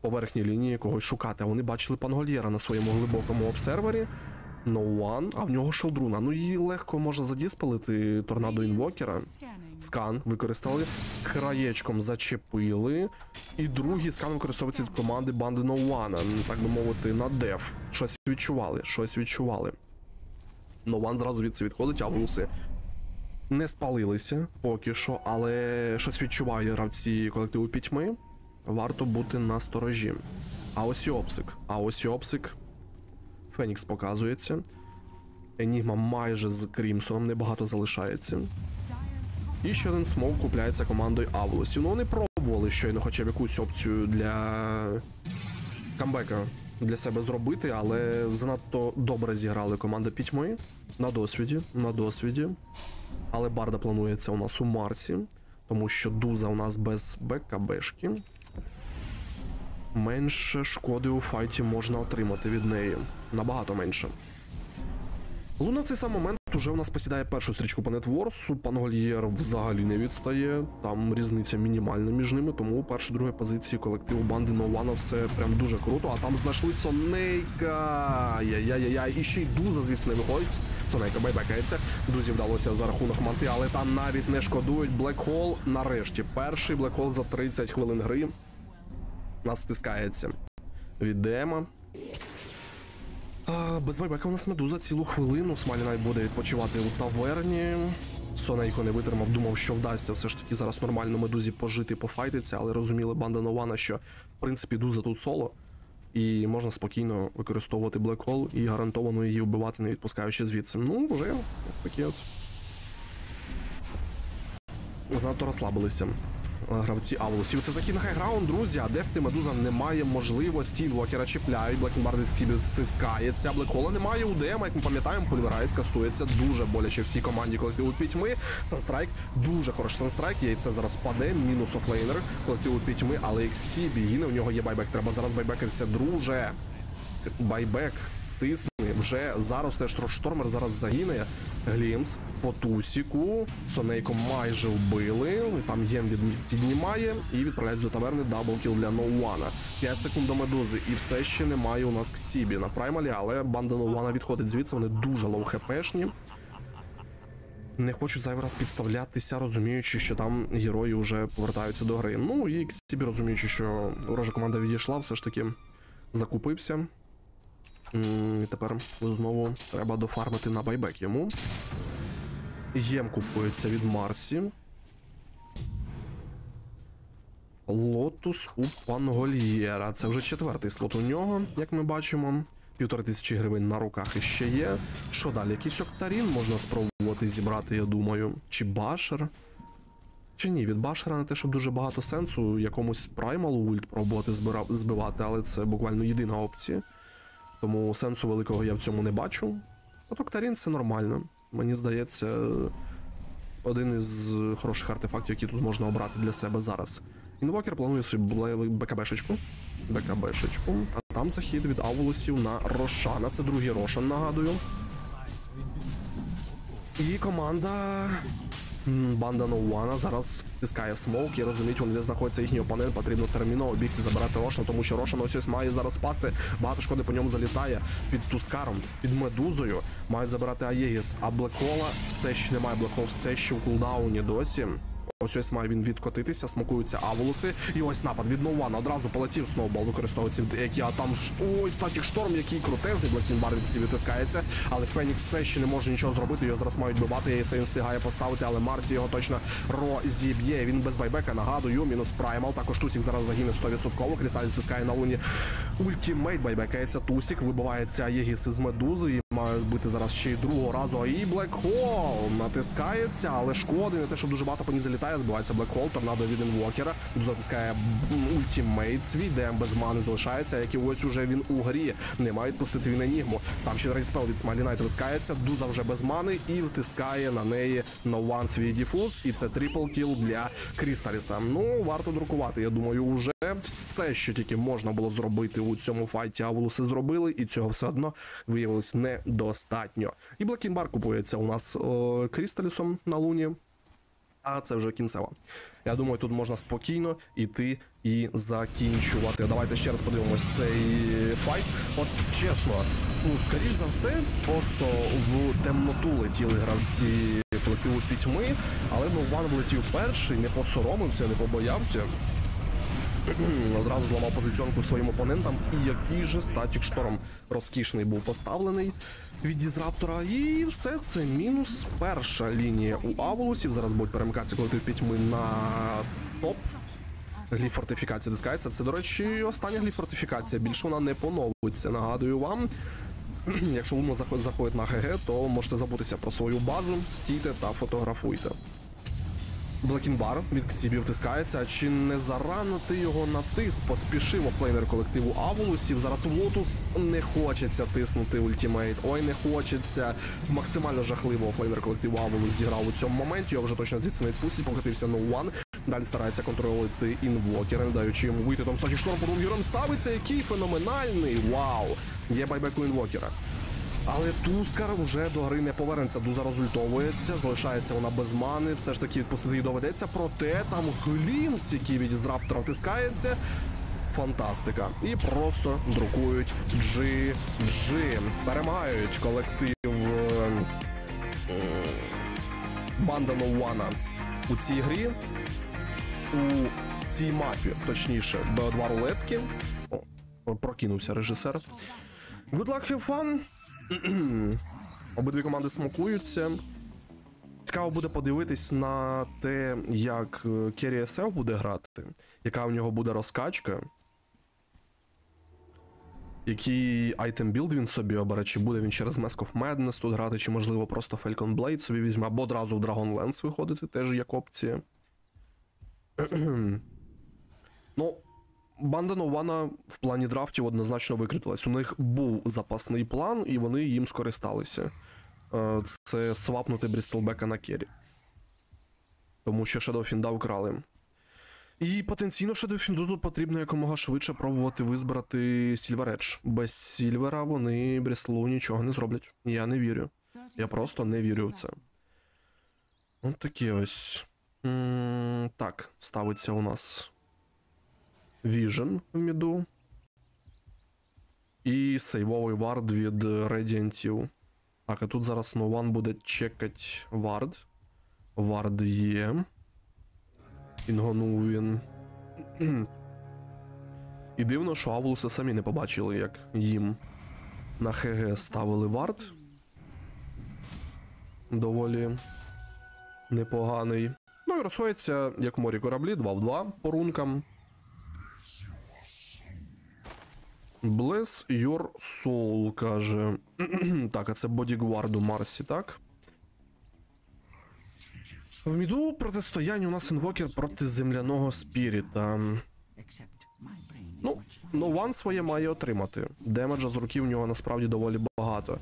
поверхні лінії когось шукати. А вони бачили пангольєра на своєму глибокому обсервері. Ноуан, а в нього Шелдруна. Ну, її легко може задіспалити торнадо інвокера. Скан використали, краєчком зачепили. І другий скан використовується від команди банди Ноуана, так би мовити, на деф. Щось відчували, щось відчували. Ноуан зразу від це відходить, а вуси не спалилися поки що, але щось відчувають гравці колективу Пітьми. Варто бути на сторожі. А ось і Опсик, а ось і Опсик. Фенікс показується. Енігма майже з Крімсоном, небагато залишається. І ще один смок купляється командою Авлусів. Ну, вони пробували щойно хоча б якусь опцію для камбека для себе зробити, але занадто добре зіграли команда Пітьми. На досвіді, на досвіді. Але Барда планується у нас у Марсі, тому що Дуза у нас без БКБшки. Менше шкоди у файті можна отримати від неї. Набагато менше. Луна в цей самий момент уже у нас посідає першу стрічку по нетворсу, пан Гольєр взагалі не відстає, там різниця мінімальна між ними, тому перша-друга позиції колективу банди Ноуана все прям дуже круто, а там знайшли Сонейка, яй-яй-яй, і ще й Дуза, звісно, не виходить, Сонейка байбекається, Дузі вдалося за рахунок манти, але там навіть не шкодують. Блекхол нарешті, перший Блекхол за тридцять хвилин гри, нас стискається від Дема. Без байбека у нас Медуза цілу хвилину, Смайлінай буде відпочивати у таверні. Сонейко не витримав, думав, що вдасться все ж таки зараз нормально Медузі пожити, пофайтиться, але розуміли банда Нована, що в принципі Дуза тут соло, і можна спокійно використовувати Блекхол і гарантовано її вбивати, не відпускаючи звідси. Ну, вже такі от. Занадто розслабилися гравці Аволосів. Це захід на хайграунд, друзі, а дефти Медуза немає можливості. Локера чіпляють, Блекінбарди стискається, Блекхола немає у Дема, як ми пам'ятаємо, Поліверайз кастується дуже боляче всій команді колективу Пітьми. Санстрайк, дуже хороший Санстрайк, яйце зараз паде, мінус офлейнер колективу Пітьми, але Ексі бігіне, у нього є байбек, треба зараз байбекатися, друже. Байбек, тисне, вже зараз теж Штормер зараз загине. Глімс по Тусіку, Сонейко майже вбили, там Єм піднімає і відправляють до таверни, даблкіл для Ноуана. п'ять секунд до Медузи і все ще немає у нас Ксібі на праймалі, але банда Ноуана відходить звідси, вони дуже лоу-хпшні. Не хочу зайвий раз підставлятися, розуміючи, що там герої вже повертаються до гри. Ну і Ксібі, розуміючи, що ворожа команда відійшла, все ж таки закупився. І тепер знову треба дофармити на байбек йому. Єм купується від Марсі. Лотус у Пангольєра. Це вже четвертий слот у нього, як ми бачимо. Півтори тисячі гривень на руках іще є. Що далі? Якийсь Октарін можна спробувати зібрати, я думаю. Чи Башер? Чи ні? Від Башера не те, щоб дуже багато сенсу. Якомусь праймалу ульт пробувати збивати, але це буквально єдина опція. Тому сенсу великого я в цьому не бачу. От Октарін це нормально. Мені здається, один із хороших артефактів, які тут можна обрати для себе зараз. Інвокер планує собі БКБшечку. БКБшечку. А там захід від Аволосів на Рошана. Це другий Рошан, нагадую. І команда... Банда Ноуана зараз тискає смоук і розуміють, вони де знаходиться їхній опонент, потрібно терміново бігти, забирати Рошана, тому що Рошан ось ось має зараз пасти, багато шкоди по ньому залітає, під Тускаром, під Медузою, мають забирати Аєгіс, а Блекхола все ще немає, Блекхол все ще в кулдауні досі. Ось ось має він відкотитися, смокуються Аволоси, і ось напад від Ноуана, одразу полетів Сноубол, використовується від Екі, а там, ой, Статік Шторм, який крутезний, Блекінбар від всі витискається, але Фенікс все ще не може нічого зробити, його зараз мають бивати, і це він встигає поставити, але Марсі його точно розіб'є, він без байбека, нагадую, мінус праймал, також Тусік зараз загине сто відсотків, Крісталь втискає на луні ультімейт, байбекається Тусік, вибивається Аєгіс із Медузи, і мають бити зараз ще й другого разу, і Блекхол натискається, але шкоди не те, щоб дуже багато по ній залітає. Збивається Блекхол, торнадо від інвокера, затискає ультімейт свій, Дем без мани залишається, як і ось уже він у грі, не має відпустити він Енігму. Там ще рейспел від Смайлінай тискається, Дуза вже без мани і втискає на неї Ноуан свій діфуз, і це трипл кіл для Крісталіса. Ну, варто друкувати, я думаю, уже все, що тільки можна було зробити у цьому файті, Аволуси зробили, і цього все одно виявилось недостатньо. І Блекінбар купується у нас о, Крісталісом на луні. А це вже кінцева. Я думаю, тут можна спокійно іти і закінчувати. Давайте ще раз подивимось цей файт. От чесно, ну, скоріш за все, просто в темноту летіли гравці колективу Пітьми, але Ноуан влетів перший, не посоромився, не побоявся. Одразу зламав позиціонку своїм опонентам, і який же Статік Шторм розкішний був поставлений від Дізраптора. І все це мінус перша лінія у Аволусів. Зараз будуть перемикатися колектив Пітьми на топ. Гліфортифікація дискається. Це, до речі, остання гліфортифікація. Більше вона не поновиться, нагадую вам. Якщо луна заходить на ГГ, то можете забутися про свою базу, стійте та фотографуйте. Блекінбар від Ксібі втискається, чи не зарано ти його натис? Поспішив офлейнер колективу Аволусів, зараз Лотус не хочеться тиснути ультімейт, ой не хочеться, максимально жахливо офлейнер колективу Аволус зіграв у цьому моменті, його вже точно звідси не відпустять, покатився Ноуан, далі старається контролювати інвокера, не даючи йому вийти, там Статік Шторм по гером ставиться, який феноменальний, вау, є байбек у інвокера. Але Тускар вже до гри не повернеться. Дуза розультовується, залишається вона без мани, все ж таки відпустити її доведеться, проте там Глімс, який від Раптора втискається. Фантастика. І просто друкують джі джі. Перемагають колектив Банда Ноуана у цій грі, у цій мапі, точніше, бе о два рулетки. О, прокинувся режисер. Good luck, have fun. Обидві команди смакуються. Цікаво буде подивитись на те, як Керрі ес ел буде грати, яка у нього буде розкачка, який айтем-білд він собі обере, чи буде він через Mask of Madness тут грати, чи, можливо, просто Falcon Blade собі візьме, або одразу в Dragon Lance виходити, теж як опція. Ну, Банда Нована в плані драфтів однозначно викритилась. У них був запасний план, і вони їм скористалися. Це свапнути Брістелбека на керрі. Тому що Шедоуфінда вкрали. І потенційно Шедоуфінду потрібно якомога швидше пробувати визбирати Сільвередж. Без Сільвера вони Брістлу нічого не зроблять. Я не вірю. Я просто не вірю в це. Ось такі ось. М-м, так, ставиться у нас Vision в міду. І сейвовий вард від Radiantів. Так, а тут зараз Нован буде чекати вард. Вард є. Інгонув він. І дивно, що Авлуса самі не побачили, як їм на ХГ ставили вард. Доволі непоганий. Ну і розходяться, як морі кораблі, два в два по рункам. Bless your soul, каже. Так, а це бодігварду Марсі, так? В міду протистояння у нас інвокер проти земляного спіріта. Ну, Нован своє має отримати. Демеджа з руки в нього насправді доволі багато.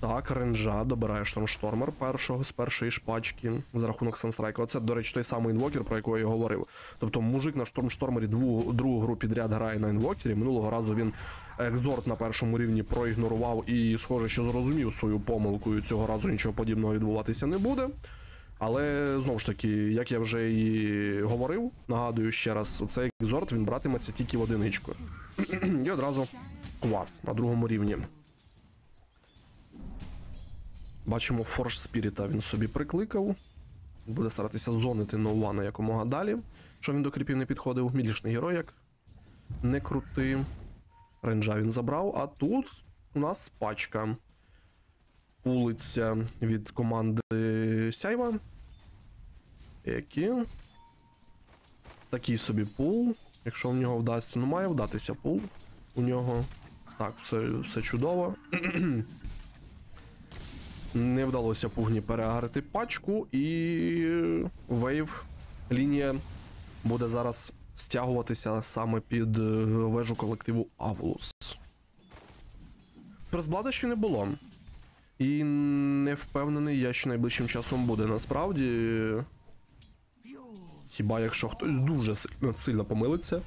Так, ренджа, добирає Штормштормер першого з першої шпачки за рахунок Санстрайка. Оце, до речі, той самий інвокер, про якого я говорив. Тобто мужик на Штормштормері дву, другу гру підряд грає на інвокері. Минулого разу він екзорт на першому рівні проігнорував і, схоже, що зрозумів свою помилку, і цього разу нічого подібного відбуватися не буде. Але, знову ж таки, як я вже і говорив, нагадую ще раз, цей екзорт він братиметься тільки в одиничку. І одразу квас на другому рівні. Бачимо, Форж Спіріта він собі прикликав. Буде старатися зонити Ноуана якомога далі, щоб він до кріпів не підходив. Мілішний герой, як не крути. Ренджа він забрав, а тут у нас пачка. Улиця від команди Сяйва. Які. Такий собі пул. Якщо в нього вдасться, ну має вдатися пул у нього. Так, все, все чудово. Не вдалося Пугні переагарити пачку, і вейв лінія буде зараз стягуватися саме під вежу колективу Авлус. Призблада ще не було. І не впевнений я, що найближчим часом буде насправді. Хіба якщо хтось дуже сильно помилиться.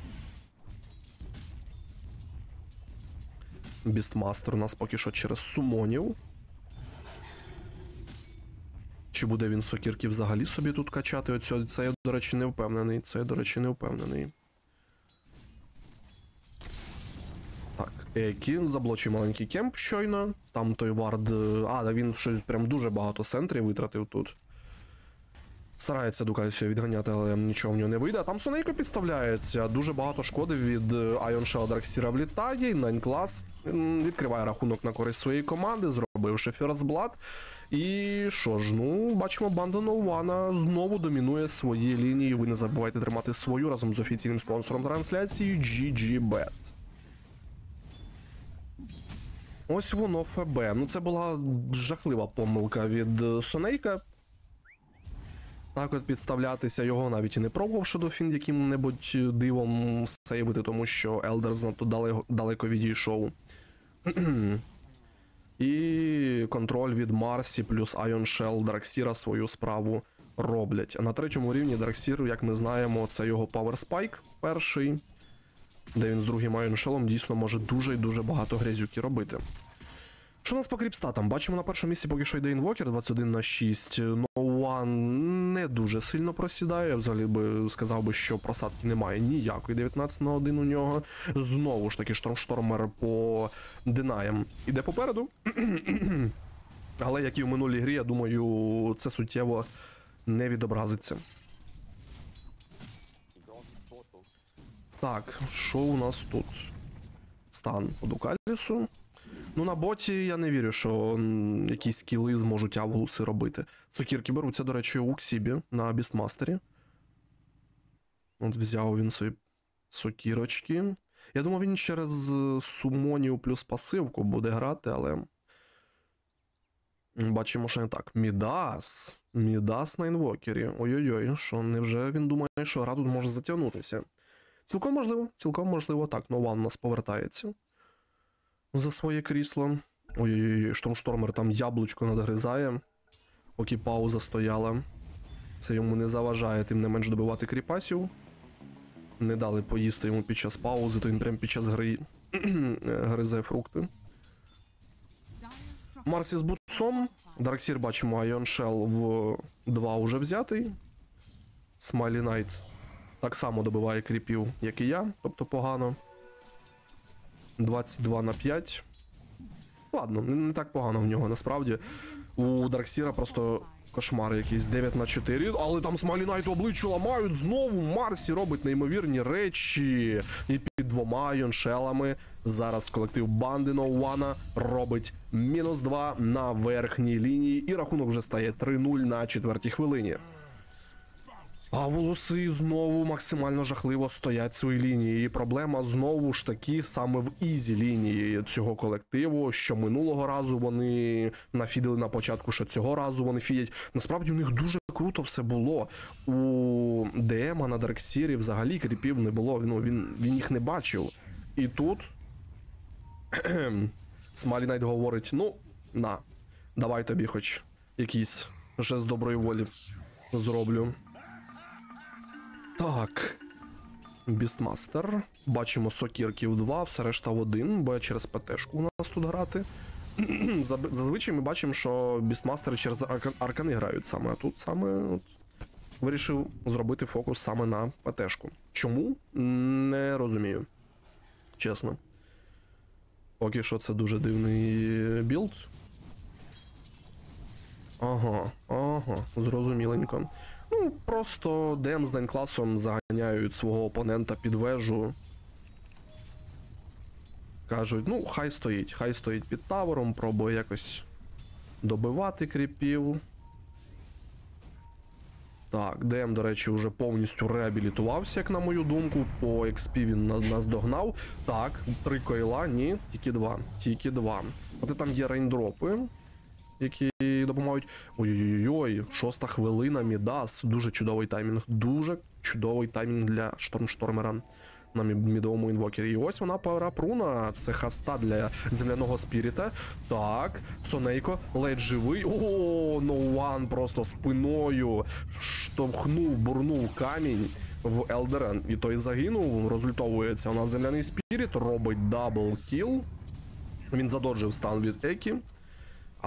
Бістмастер у нас поки що через сумонів. Чи буде він сокірки взагалі собі тут качати? Оце, це я, до речі, не впевнений. Це я, до речі, не впевнений. Так, Екі заблочив маленький кемп щойно. Там той вард... А, він щось прям дуже багато центрів витратив тут. Старається Дукайсію відганяти, але нічого в нього не вийде. А там Сонейко підставляється. Дуже багато шкоди від Ion Shell Darkseer влітає. Найнклас відкриває рахунок на користь своєї команди, зробивши First Blood. І що ж, ну, бачимо, банда Ноуана знову домінує свої лінії. Ви не забувайте тримати свою разом з офіційним спонсором трансляції джі джі бет. Ось воно ФБ. Ну, це була жахлива помилка від Сонейка. Так от підставлятися його навіть і не пробував Шедоуфінд яким-небудь дивом сейвити, тому що Елдер занадто далеко, далеко відійшов. І контроль від Марсі плюс Ion Shell Дарксіра свою справу роблять. На третьому рівні Дарксір, як ми знаємо, це його Power Spike перший, де він з другим Ion Shell'ом дійсно може дуже і дуже багато грязюки робити. Що у нас по кріпстатам? Бачимо на першому місці поки що йде інвокер двадцять один на шість. No один не дуже сильно просідає. Я взагалі би сказав би, що просадки немає ніякої. дев'ятнадцять на один у нього. Знову ж таки, штормштормер по динаям іде попереду. Але, як і в минулій грі, я думаю, це суттєво не відобразиться. Так, що у нас тут? Стан по Дукалісу. Ну, на боті я не вірю, що якісь кіли зможуть авгуси робити. Цукірки беруться, до речі, у Ксібі на Бістмастері. От взяв він свої цукірочки. Я думав, він через сумонію плюс пасивку буде грати, але... Бачимо, що не так. Мідас. Мідас на інвокері. Ой-ой-ой, що невже він думає, що гра тут може затягнутися? Цілком можливо, цілком можливо. Так, Нова у нас повертається за своє крісло. Ой-ой-ой, штормштормер там яблучко надгризає, поки пауза стояла. Це йому не заважає, тим не менш, добивати кріпасів. Не дали поїсти йому під час паузи, то він прямо під час гри гризе фрукти. Марсі з бутсом. Дарксір, бачимо, Айон Шел в два уже взятий. Смайлі Найт так само добиває кріпів, як і я, тобто погано. двадцять два на п'ять. Ладно, не так погано в нього, насправді. У Дарксіра просто кошмар якийсь. дев'ять на чотири, але там Смайлі Найт обличчя ламають знову. Марсі робить неймовірні речі. І під двома Йоншелами зараз колектив банди Ноуана робить мінус два на верхній лінії. І рахунок вже стає три нуль на четвертій хвилині. А волоси знову максимально жахливо стоять свої лінії. І проблема знову ж таки саме в ізі лінії цього колективу, що минулого разу вони нафідили на початку, що цього разу вони фідять. Насправді у них дуже круто все було. У ДМа на Дарксірі взагалі кріпів не було, ну, він, він їх не бачив. І тут Смайлі Найт говорить, ну, на, давай тобі хоч якийсь жест доброї волі зроблю. Так, Бістмастер, бачимо сокірків два, все решта в один, бо через ПТ-шку у нас тут грати. Зазвичай ми бачимо, що Бістмастери через аркани грають саме, а тут саме от, вирішив зробити фокус саме на ПТ-шку. Чому? Не розумію, чесно. Поки що це дуже дивний білд. Ага, ага, зрозуміленько. Ну, просто ДМ з Дайн-класом заганяють свого опонента під вежу. Кажуть, ну, хай стоїть, хай стоїть під тавером, пробує якось добивати кріпів. Так, ДМ, до речі, вже повністю реабілітувався, як на мою думку. По експі він нас догнав. Так, три койла, ні, тільки два, тільки два. От там є рейндропи, які допомагають. Ой-ой-ой, шоста хвилина, Мідас. Дуже чудовий таймінг, дуже чудовий таймінг для штормштормера на мідовому інвокері. І ось вона пара Пруна, це хаста для земляного спіріта. Так, Сонейко, ледь живий. О, Ноуан просто спиною штовхнув, бурнув камінь в Елдерен. І той загинув, результовується у нас земляний спіріт, робить дабл кіл. Він задоджив стан від Екі.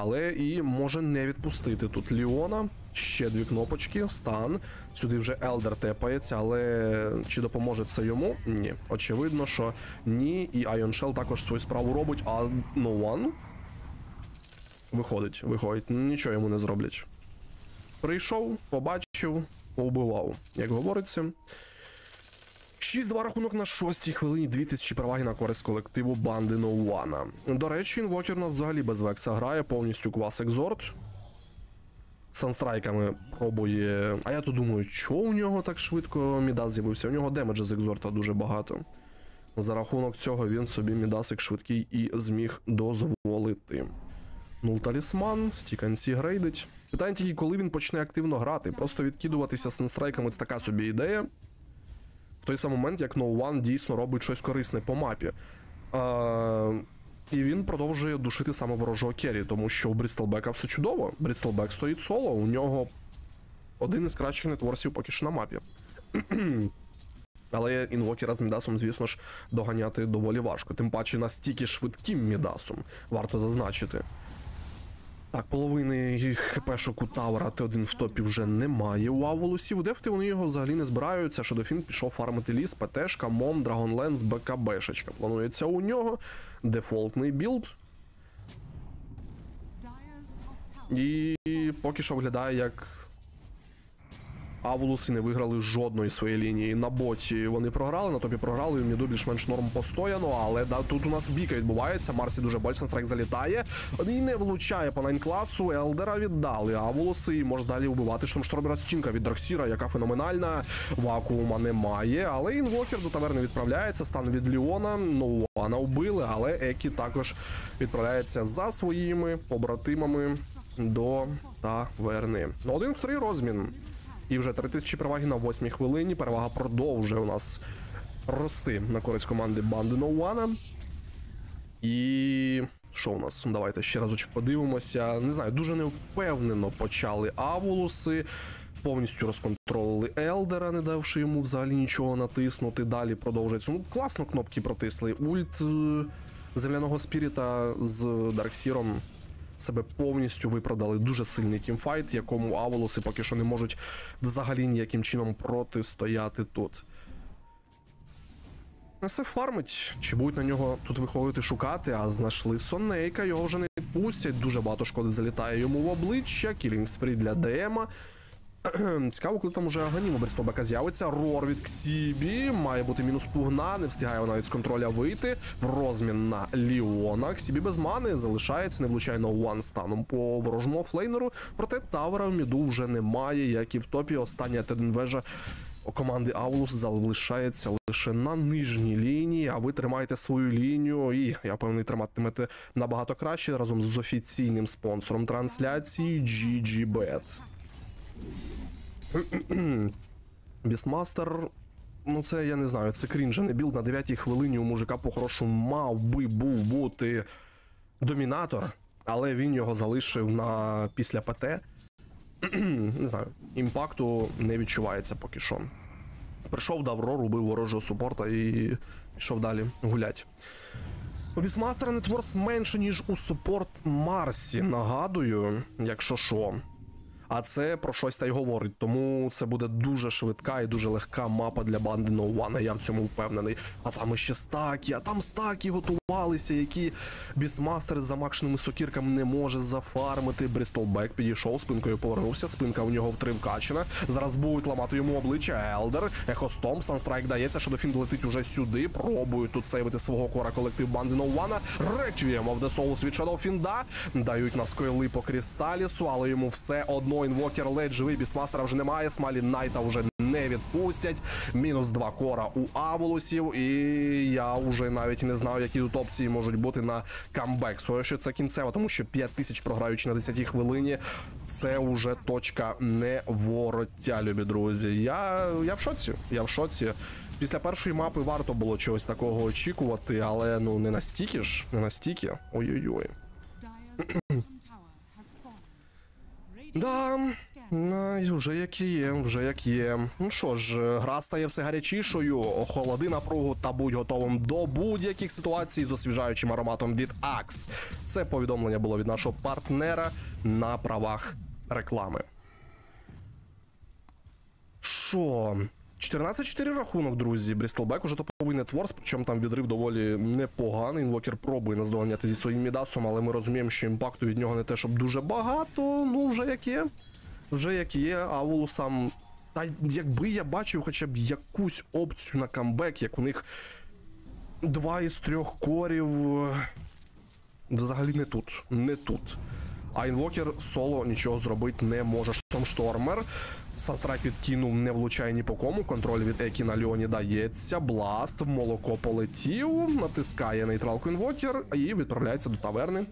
Але і може не відпустити тут Ліона. Ще дві кнопочки, стан. Сюди вже Елдер тепається, але чи допоможе це йому? Ні. Очевидно, що ні. І Айон Шел також свою справу робить, а No один виходить, виходить. Нічого йому не зроблять. Прийшов, побачив, повбивав, як говориться. шість-два рахунок на шостій хвилині, дві тисячі переваги на користь колективу банди Ноуана. До речі, інвокер у нас взагалі без Векса грає, повністю Квас Екзорт. Санстрайками пробує... А я то думаю, чого у нього так швидко Мідас з'явився? У нього демеджа з Екзорта дуже багато. За рахунок цього він собі Мідасик швидкий і зміг дозволити. Нуль талісман, стіканці грейдить. Питання тільки, коли він почне активно грати. Просто відкидуватися санстрайками – це така собі ідея. В той самий момент, як No один дійсно робить щось корисне по мапі. А, і він продовжує душити саме ворожого керрі, тому що у Брістелбека все чудово. Брістелбек стоїть соло, у нього один із кращих нетворсів поки що на мапі. Але інвокера з Мідасом, звісно ж, доганяти доволі важко. Тим паче настільки швидким Мідасом, варто зазначити. Так, половини хпшок у Тавра Т один в топі вже немає. У Аволусів, у Дефти вони його взагалі не збираються. Шедофін пішов фармити ліс, ПТшка, Мом, Драгонленс, БКБшечка. Планується у нього дефолтний білд. І поки що виглядає як... Аволуси не виграли жодної своєї лінії. На боті вони програли, на топі програли, у міду більш-менш норм постояно, але да, тут у нас бійка відбувається, Марсі дуже боляче, страйк залітає, і не влучає по найн-класу, Елдера віддали Аволуси, і може далі вбивати Штормштормера стінка від Драксіра, яка феноменальна, вакуума немає, але Інвокер до таверни відправляється, стан від Ліона, Ноуана вбили, але Екі також відправляється за своїми побратимами до таверни. Один в три розмін. І вже три тисячі переваги на восьмій хвилині. Перевага продовжує у нас рости на користь команди банди Ноуана. І... що у нас? Давайте ще разочок подивимося. Не знаю, дуже невпевнено почали Аволуси. Повністю розконтролили Елдера, не давши йому взагалі нічого натиснути. Далі продовжується. Ну, класно кнопки протисли. Ульт земляного спіріта з Дарксіром себе повністю виправдали. Дуже сильний тімфайт, якому Аволуси поки що не можуть взагалі ніяким чином протистояти тут. Несе фармить. Чи будуть на нього тут виходити шукати? А знайшли Сонейка, його вже не відпустять. Дуже багато шкоди залітає йому в обличчя. Кілінг спрі для Дема. Цікаво, коли там уже Аганіма Берслабека з'явиться. Рор від Ксібі, має бути мінус пугна, не встигає вона від з контроля вийти. В розмін на Ліона. Ксібі без мани залишається, не влучає на Уан станом по ворожому флейнеру. Проте Тавера в міду вже немає, як і в топі. Остання Т один вежа команди Аволус залишається лише на нижній лінії, а ви тримаєте свою лінію і, я впевнений, триматимете набагато краще разом з офіційним спонсором трансляції джі джі бет. Бістмастер, ну це я не знаю, це крінжений білд. На дев'ятій хвилині у мужика по-хорошому мав би був бути домінатор, але він його залишив на після ПТ. Не знаю, імпакту не відчувається поки що. Прийшов, дав рор, убив ворожого супорта і пішов далі гулять. У Бістмастера нетворс менше, ніж у супорт Марсі, нагадую, якщо що. А це про щось та й говорить, тому це буде дуже швидка і дуже легка мапа для банди Ноуана, я в цьому впевнений. А там іще стаки, а там стаки готувалися, які Бістмастер з замакшеними сокірками не може зафармити. Брістлбек підійшов, спинкою повернувся, спинка у нього втривкачена. Зараз будуть ламати йому обличчя Елдер, Ехостом, Санстрайк дається, Шедофін летить уже сюди, пробують тут сейвити свого кора колектив банди Ноуана. Реквієм of the Souls від Шедофінда, дають на скойли по Крісталісу, але йому все одно. Інвокер ледь живий, Бістмастера вже немає, Смалі Найта вже не відпустять. Мінус два кора у Аволусів, і я вже навіть не знаю, які тут опції можуть бути на камбек. Своє, що це кінцево, тому що п'ять тисяч програючи на десятій хвилині, це вже точка невороття, любі друзі. Я, я в шоці, я в шоці. Після першої мапи варто було чогось такого очікувати, але ну не настільки ж, не настільки. Ой-ой-ой. Да, вже як є, вже як є. Ну що ж, гра стає все гарячішою, охолоди напругу та будь готовим до будь-яких ситуацій з освіжаючим ароматом від Акс. Це повідомлення було від нашого партнера на правах реклами. Що? чотирнадцять чотири рахунок, друзі. Брістлбек уже топовий нетворс, причому там відрив доволі непоганий. Інвокер пробує наздоганяти зі своїм Мідасом, але ми розуміємо, що імпакту від нього не те, щоб дуже багато. Ну, вже як є. Вже як є. Аволусам... Та якби я бачив хоча б якусь опцію на камбек, як у них два із трьох корів... Взагалі не тут. Не тут. А Інвокер соло нічого зробити не може. Штормштормер. Санстрайк відкинув, не влучає ні по кому. Контроль від Екі на Ліоні дається. Бласт, в молоко полетів. Натискає нейтралку Інвокер і відправляється до таверни.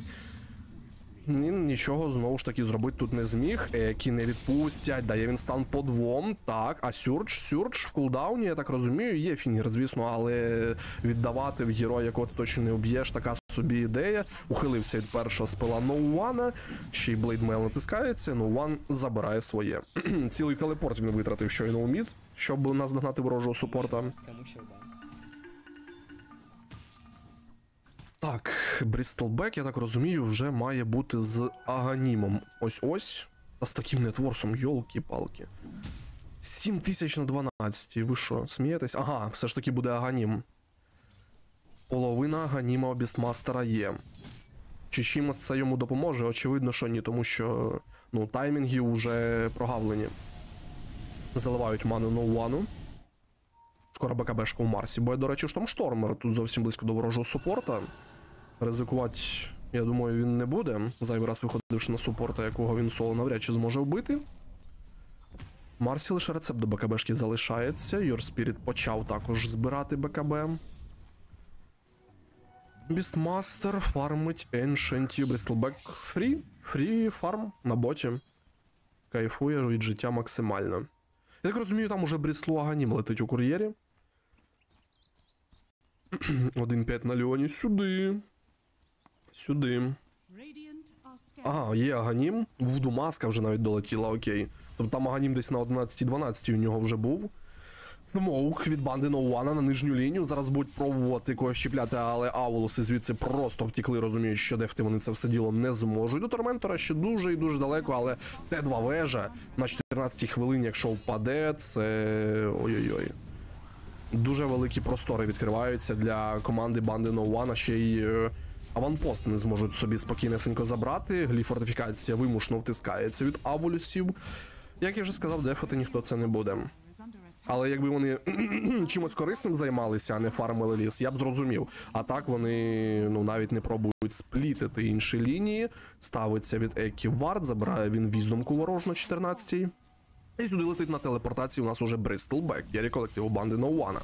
Нічого, знову ж таки, зробити тут не зміг. Екі не відпустять. Дає він стан по двом. Так, а Сюрдж, Сюрдж в кулдауні, я так розумію, є фінір, звісно, але віддавати в героя, якого ти точно не об'єш, така собі ідея. Ухилився від першого спила Ноуана. Ще й Блейдмейл натискається. Ноуан забирає своє. Цілий телепорт він витратив щойно у мід, щоб наздогнати ворожого супорта. Так, Брістлбек, я так розумію, вже має бути з Аганімом. Ось-ось. А з таким нетворсом, йолки-палки. сім тисяч на дванадцять. Ви що, смієтесь? Ага, все ж таки буде Аганім. Половина Аганіма Бістмастера є. Чи чимось це йому допоможе? Очевидно, що ні, тому що ну, таймінги вже прогавлені. Заливають ману Ноуану. Скоро БКБшка у Марсі. Бо, до речі, Штормштормер тут зовсім близько до ворожого супорта. Ризикувати, я думаю, він не буде. Зайвий раз виходивши на супорта, якого він соло навряд чи зможе вбити. Марсі лише рецепт до БКБшки залишається. Йорспіріт почав також збирати БКБ. Бістмастер фармить Еншенті. Брістлбек фрі. Фрі фарм на боті. Кайфує від життя максимально. Я так розумію, там уже Бріслу Аганім летить у кур'єрі. один п'ять на Леоні. Сюди. Сюди. Ага, є Аганім. Вуду маска вже навіть долетіла, окей. Тобто там Аганім десь на одинадцять дванадцять у нього вже був. Смоук від банди Ноуана на нижню лінію. Зараз будуть пробувати когось чіпляти, але Аулуси звідси просто втікли, розуміють, що дефти вони це все діло не зможуть. До Торментора ще дуже і дуже далеко, але Т два вежа на чотирнадцятій хвилині, якщо впаде, це... ой-ой-ой. Дуже великі простори відкриваються для команди банди Ноуана, ще й аванпост не зможуть собі спокійнесенько забрати. Гліфортифікація вимушено втискається від Аволюсів. Як я вже сказав, дефати ніхто це не буде. Але якби вони чимось корисним займалися, а не фармили ліс, я б зрозумів. А так вони ну, навіть не пробують сплітити інші лінії. Ставиться від Екі вард, забирає він віздомку ворожну чотирнадцятій. І сюди летить на телепортації у нас уже Брістлбек, Гері колективу банди Ноуана.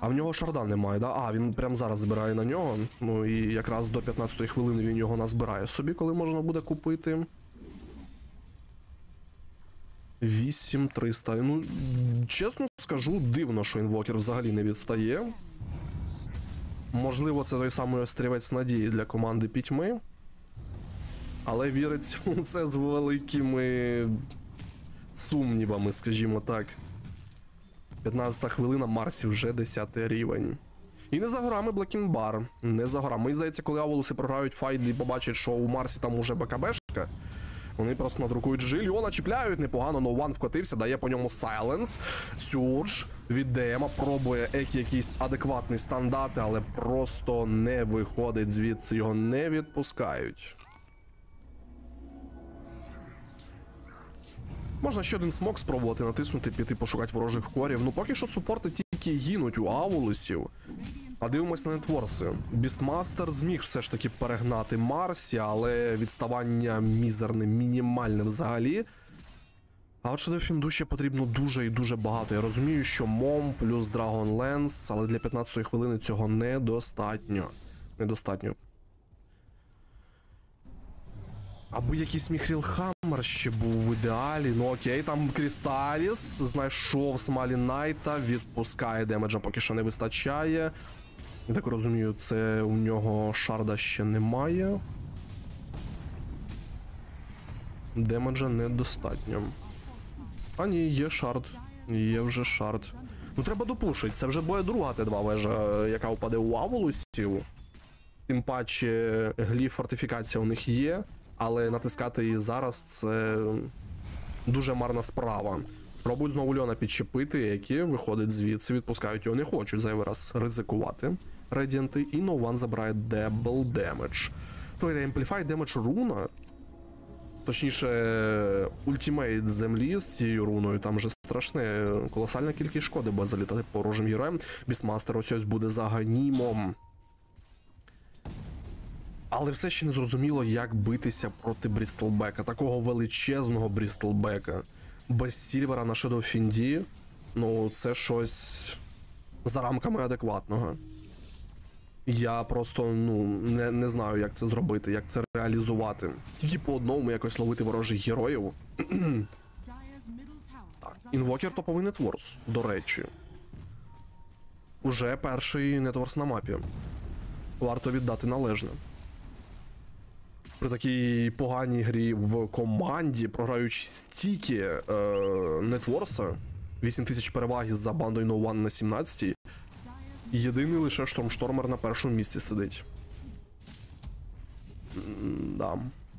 А в нього Шарда немає, да? А, він прямо зараз збирає на нього. Ну і якраз до п'ятнадцятої хвилини він його назбирає собі, коли можна буде купити. вісім триста. Ну, чесно скажу, дивно, що інвокер взагалі не відстає. Можливо, це той самий острівець надії для команди пітьми. Але вірить у це з великими сумнівами, скажімо так. п'ятнадцята хвилина, Марсі вже десятий рівень. І не за горами Блекінбар. Не за горами. Мені здається, коли Аволуси програють файт і побачать, що у Марсі там уже БКБшка, вони просто надрукують Жиліона, чіпляють непогано, Ноуан вкотився, дає по ньому сайленс. Сюрж від ДМа пробує Екі якийсь адекватний стан дати, але просто не виходить звідси, його не відпускають. Можна ще один смок спробувати натиснути, піти пошукати ворожих корів. Ну поки що супорти тільки гинуть у Аулусів. А дивимось на нетворси. Бістмастер зміг все ж таки перегнати Марсі, але відставання мізерне, мінімальне взагалі. А от Шедефінду ще потрібно дуже і дуже багато. Я розумію, що Мом плюс Драгон Ленс, але для п'ятнадцятої хвилини цього недостатньо. Недостатньо. Або якийсь Міхрілхаммер ще був в ідеалі. Ну окей, там Крісталіс знайшов Смалі Найта, відпускає демеджа, поки що не вистачає. Я так розумію, це у нього шарда ще немає. Демеджа недостатньо. А ні, є шард. Є вже шард. Ну треба допушити, це вже буде друга Т два вежа, яка впаде у Аволусів. Тим паче гліф-фортифікація у них є, але натискати її зараз це дуже марна справа. Спробують знову Льона підчепити, які виходить звідси, відпускають його, не хочуть зайвий раз ризикувати. Радіанти і Ноуан забирає дебл демедж. Той реампліфай демедж руна. Точніше, ультимейт землі з цією руною, там же страшне, колосальна кількість шкоди буде залітати по ворожим героям. Бістмастер ось ось буде за Аганімом. Але все ще не зрозуміло, як битися проти Брістлбека, такого величезного Брістлбека. Без Сільвера на Шедоуфінді, ну це щось за рамками адекватного. Я просто ну, не, не знаю, як це зробити, як це реалізувати. Тільки по одному якось ловити ворожих героїв. Інвокер топовий нетворс, до речі. Уже перший нетворс на мапі. варто віддати належне. При такій поганій грі в команді, програючи стільки е, Нетворса, вісім тисяч переваги за бандою No One на сімнадцятій, єдиний лише Штормштормер на першому місці сидить. Да.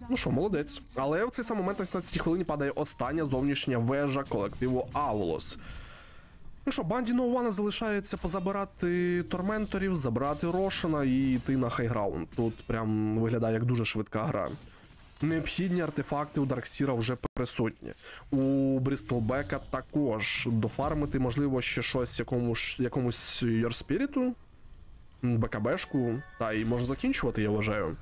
Ну що, молодець. Але в цей самий момент на сімнадцятій хвилині падає остання зовнішня вежа колективу Аволос. Ну що, банді No One залишається позабирати Торменторів, забрати Рошена і йти на хайграунд. Тут прям виглядає як дуже швидка гра. Необхідні артефакти у Дарксіра вже присутні. У Брістлбека також. Дофармити, можливо, ще щось якомусь, якомусь Йорспіріту, БКБшку, та і можна закінчувати, я вважаю.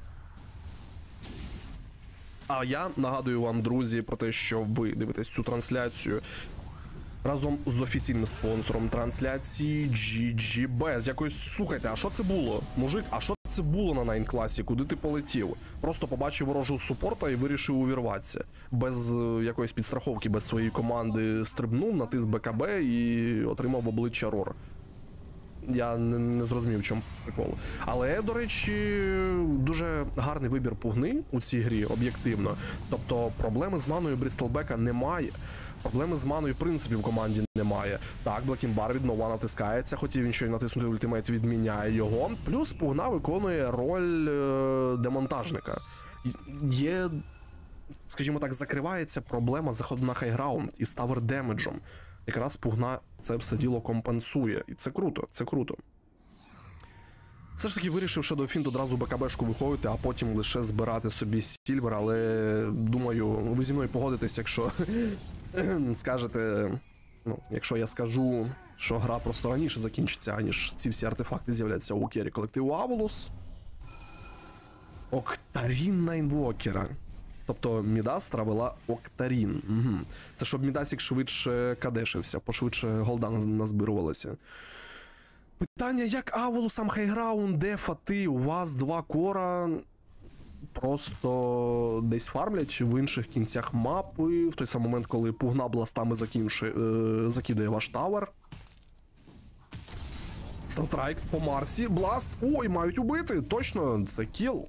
А я нагадую вам, друзі, про те, що ви дивитесь цю трансляцію разом з офіційним спонсором трансляції джі джі бет. Якось, слухайте, а що це було? Мужик, а що це було на Найн Класі? Куди ти полетів? Просто побачив ворожу супорта і вирішив увірватися. Без якоїсь підстраховки, без своєї команди стрибнув, натис БКБ і отримав в обличчя рор. Я не, не зрозумів, в чому прикол. Але, до речі, дуже гарний вибір пугни у цій грі, об'єктивно. Тобто, проблеми з маною Брістлбека немає. Проблеми з маною, в принципі, в команді немає. Так, Блекінбар від No One натискається, хотів він ще й натиснути ультимейт, відміняє його. Плюс пугна виконує роль е демонтажника. Є, скажімо так, закривається проблема заходу на хайграунд із тавер демеджем. Якраз пугна це все діло компенсує. І це круто, це круто. Все ж таки вирішив ще до фінту одразу БКБшку виходити, а потім лише збирати собі сільвер, але думаю, ви зі мною погодитесь, якщо скажете, ну, якщо я скажу, що гра просто раніше закінчиться, аніж ці всі артефакти з'являться у кері колективу Аволос. Октарін на інвокера. Тобто Мідастра вела Октарін. Угу. Це щоб Мідасік швидше кадешився, пошвидше голда назбирувалася. Питання, як Аволусам хайграунд, де фати, у вас два кора просто десь фармлять в інших кінцях мапи, в той самий момент, коли пугна бластами закінчує, е, закидає ваш тавер. Старстрайк по Марсі, бласт, ой, мають убити, точно, це кіл.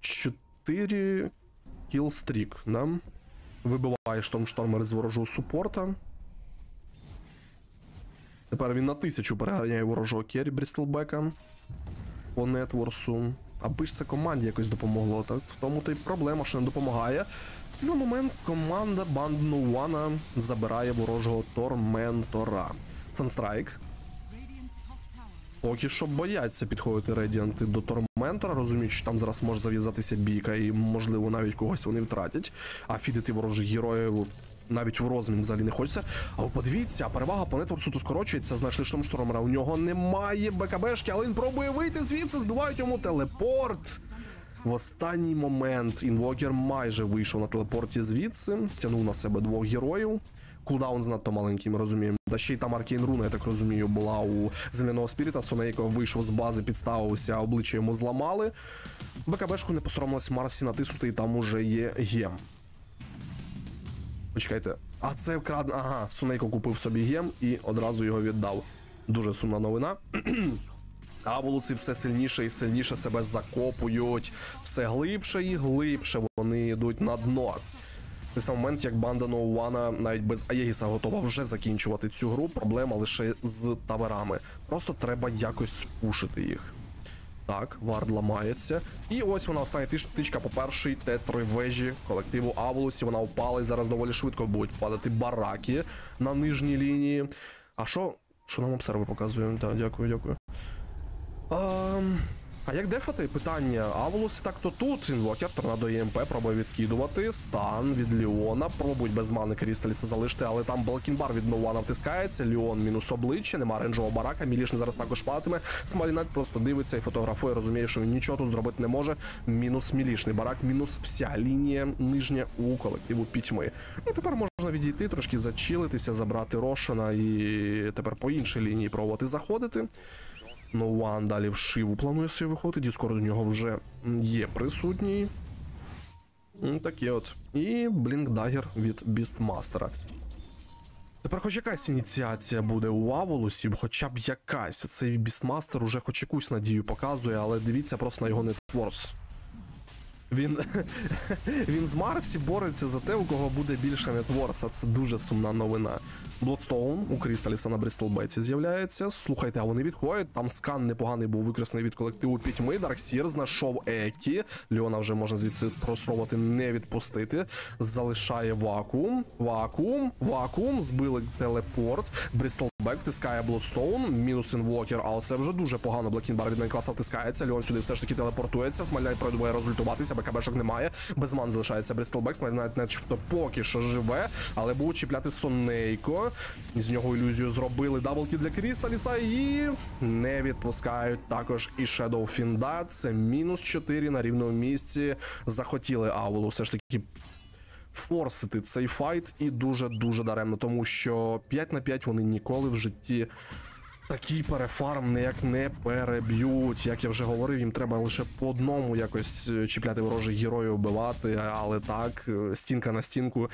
чотири кілстрік, да? Вибиває Штормштормер з ворожого супорта. Тепер він на тисячу переганяє ворожого керрі Брістлбека по Нетворсу. Аби ж це команді якось допомогло, так? В тому та й проблема, що не допомагає. В цей момент команда банди No One забирає ворожого Торментора. Санстрайк. Поки що бояться підходити Редіанти до Торментора, розуміють, що там зараз може зав'язатися бійка і, можливо, навіть когось вони втратять. А фідити ворожих героїв навіть в розмін взагалі не хочеться. А подивіться, перевага по Нетворсу тут скорочується, знайшли Штормштормера. У нього немає БКБшки, але він пробує вийти звідси, збивають йому телепорт. В останній момент інвокер майже вийшов на телепорті звідси, стягнув на себе двох героїв. Кулдаун занадто маленький, ми розуміємо. Та ще й там Аркейн Руна, я так розумію, була у земляного спіріта. Сонейко вийшов з бази, підставився, обличчя йому зламали. БКБшку не посоромилась Марсі натиснути, і там уже є гем. Почекайте, а це вкрадено, ага, Сонейко купив собі гем і одразу його віддав. Дуже сумна новина. Аволуси все сильніше і сильніше себе закопують. Все глибше і глибше вони йдуть на дно. В той самий момент, як банда No One навіть без Аєгіса готова вже закінчувати цю гру, проблема лише з таверами. Просто треба якось спушити їх. Так, вард ламається. І ось вона остання тичка по першій Т три вежі колективу Аволусі. Вона впала і зараз доволі швидко будуть падати бараки на нижній лінії. А що? Що нам обсерви показує? Так, дякую, дякую. А, а як дефати? Питання. Аволуси так-то тут. Інвокер, Торнадо ЄМП пробує відкидувати. Стан від Ліона. Пробують без мани Крісталіса залишити, але там Блекінбар від No One втискається. Ліон мінус обличчя, нема ренджового барака. Мілішн зараз також падатиме. Смалінат просто дивиться і фотографує, розуміє, що він нічого тут зробити не може. Мінус Мілішний барак, мінус вся лінія нижня у колективу Пітьми. Ну тепер можна відійти, трошки зачилитися, забрати Рошена і тепер по іншій лінії пробувати заходити. No One далі в Шиву планує собі виходити, Діскорд у нього вже є присутній. Таке от. І Блінк Дагер від Бістмастера. Тепер хоч якась ініціація буде у Аволусів, хоча б якась. Цей Бістмастер уже хоч якусь надію показує, але дивіться просто на його нетворс. Він, він з Марсі бореться за те, у кого буде більше нетворса. Це дуже сумна новина. Блодстоун у Крісталіса на Брістлбеті з'являється. Слухайте, а вони відходять. Там скан непоганий був використаний від колективу Пітьми. Дарксір знайшов Екі. Леона вже можна звідси спробувати не відпустити. Залишає вакуум. Вакуум. Вакуум. Збили телепорт. Брістлбек втискає Блодстоун. Мінус інвокер. Але це вже дуже погано. Блекінбар від найкласа втискається. Леон сюди все ж таки телепортується. Смальнайт продовжує розультуватися. БКБшок немає. Без ман залишається Брістлбек. Смальнайт начебто поки що живе. Але буде чіпляти Сонейко. З нього ілюзію зробили, даблки для Крісталіса і не відпускають також і Shadow Fiend. Це мінус чотири на рівному місці. Захотіли Аволу все ж таки форсити цей файт і дуже-дуже даремно, тому що п'ять на п'ять вони ніколи в житті такий перефарм ніяк не переб'ють. Як я вже говорив, їм треба лише по одному якось чіпляти ворожих героїв, вбивати, але так, стінка на стінку.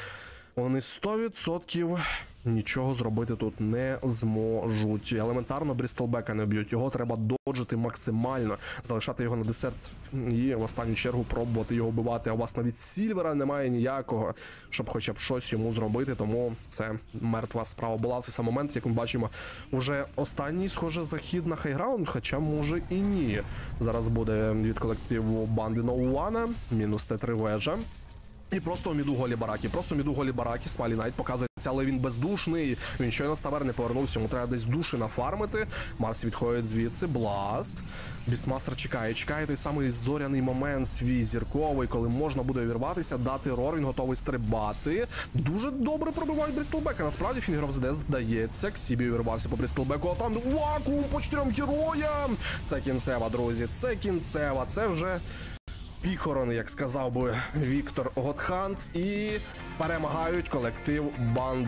Вони сто відсотків нічого зробити тут не зможуть. Елементарно Брістлбека не б'ють. Його треба доджити максимально, залишати його на десерт і в останню чергу пробувати його вбивати. А у вас навіть Сільвера немає ніякого, щоб хоча б щось йому зробити. Тому це мертва справа була. Це саме момент, як ми бачимо, уже останній, схоже, захід на хайграунд, хоча може і ні. Зараз буде від колективу банди Ноуана, мінус Т три вежа. І просто у міду голі бараки, просто у міду голі бараки, Смайлі Найт показується, але він бездушний, він щойно з таверни повернувся, йому треба десь душі нафармити, Марс відходить звідси, Бласт, Бістмастер чекає, чекає той самий зоряний момент свій зірковий, коли можна буде увірватися, дати рор, він готовий стрибати, дуже добре пробивають Брістлбека, насправді Finger of the Death дається, Ксібі увірвався по Брістлбеку, а там вакуум по чотирьом героям, це кінцева, друзі, це кінцева, це вже... Піхорон, як сказав би Віктор Готхант, і перемагають колектив банди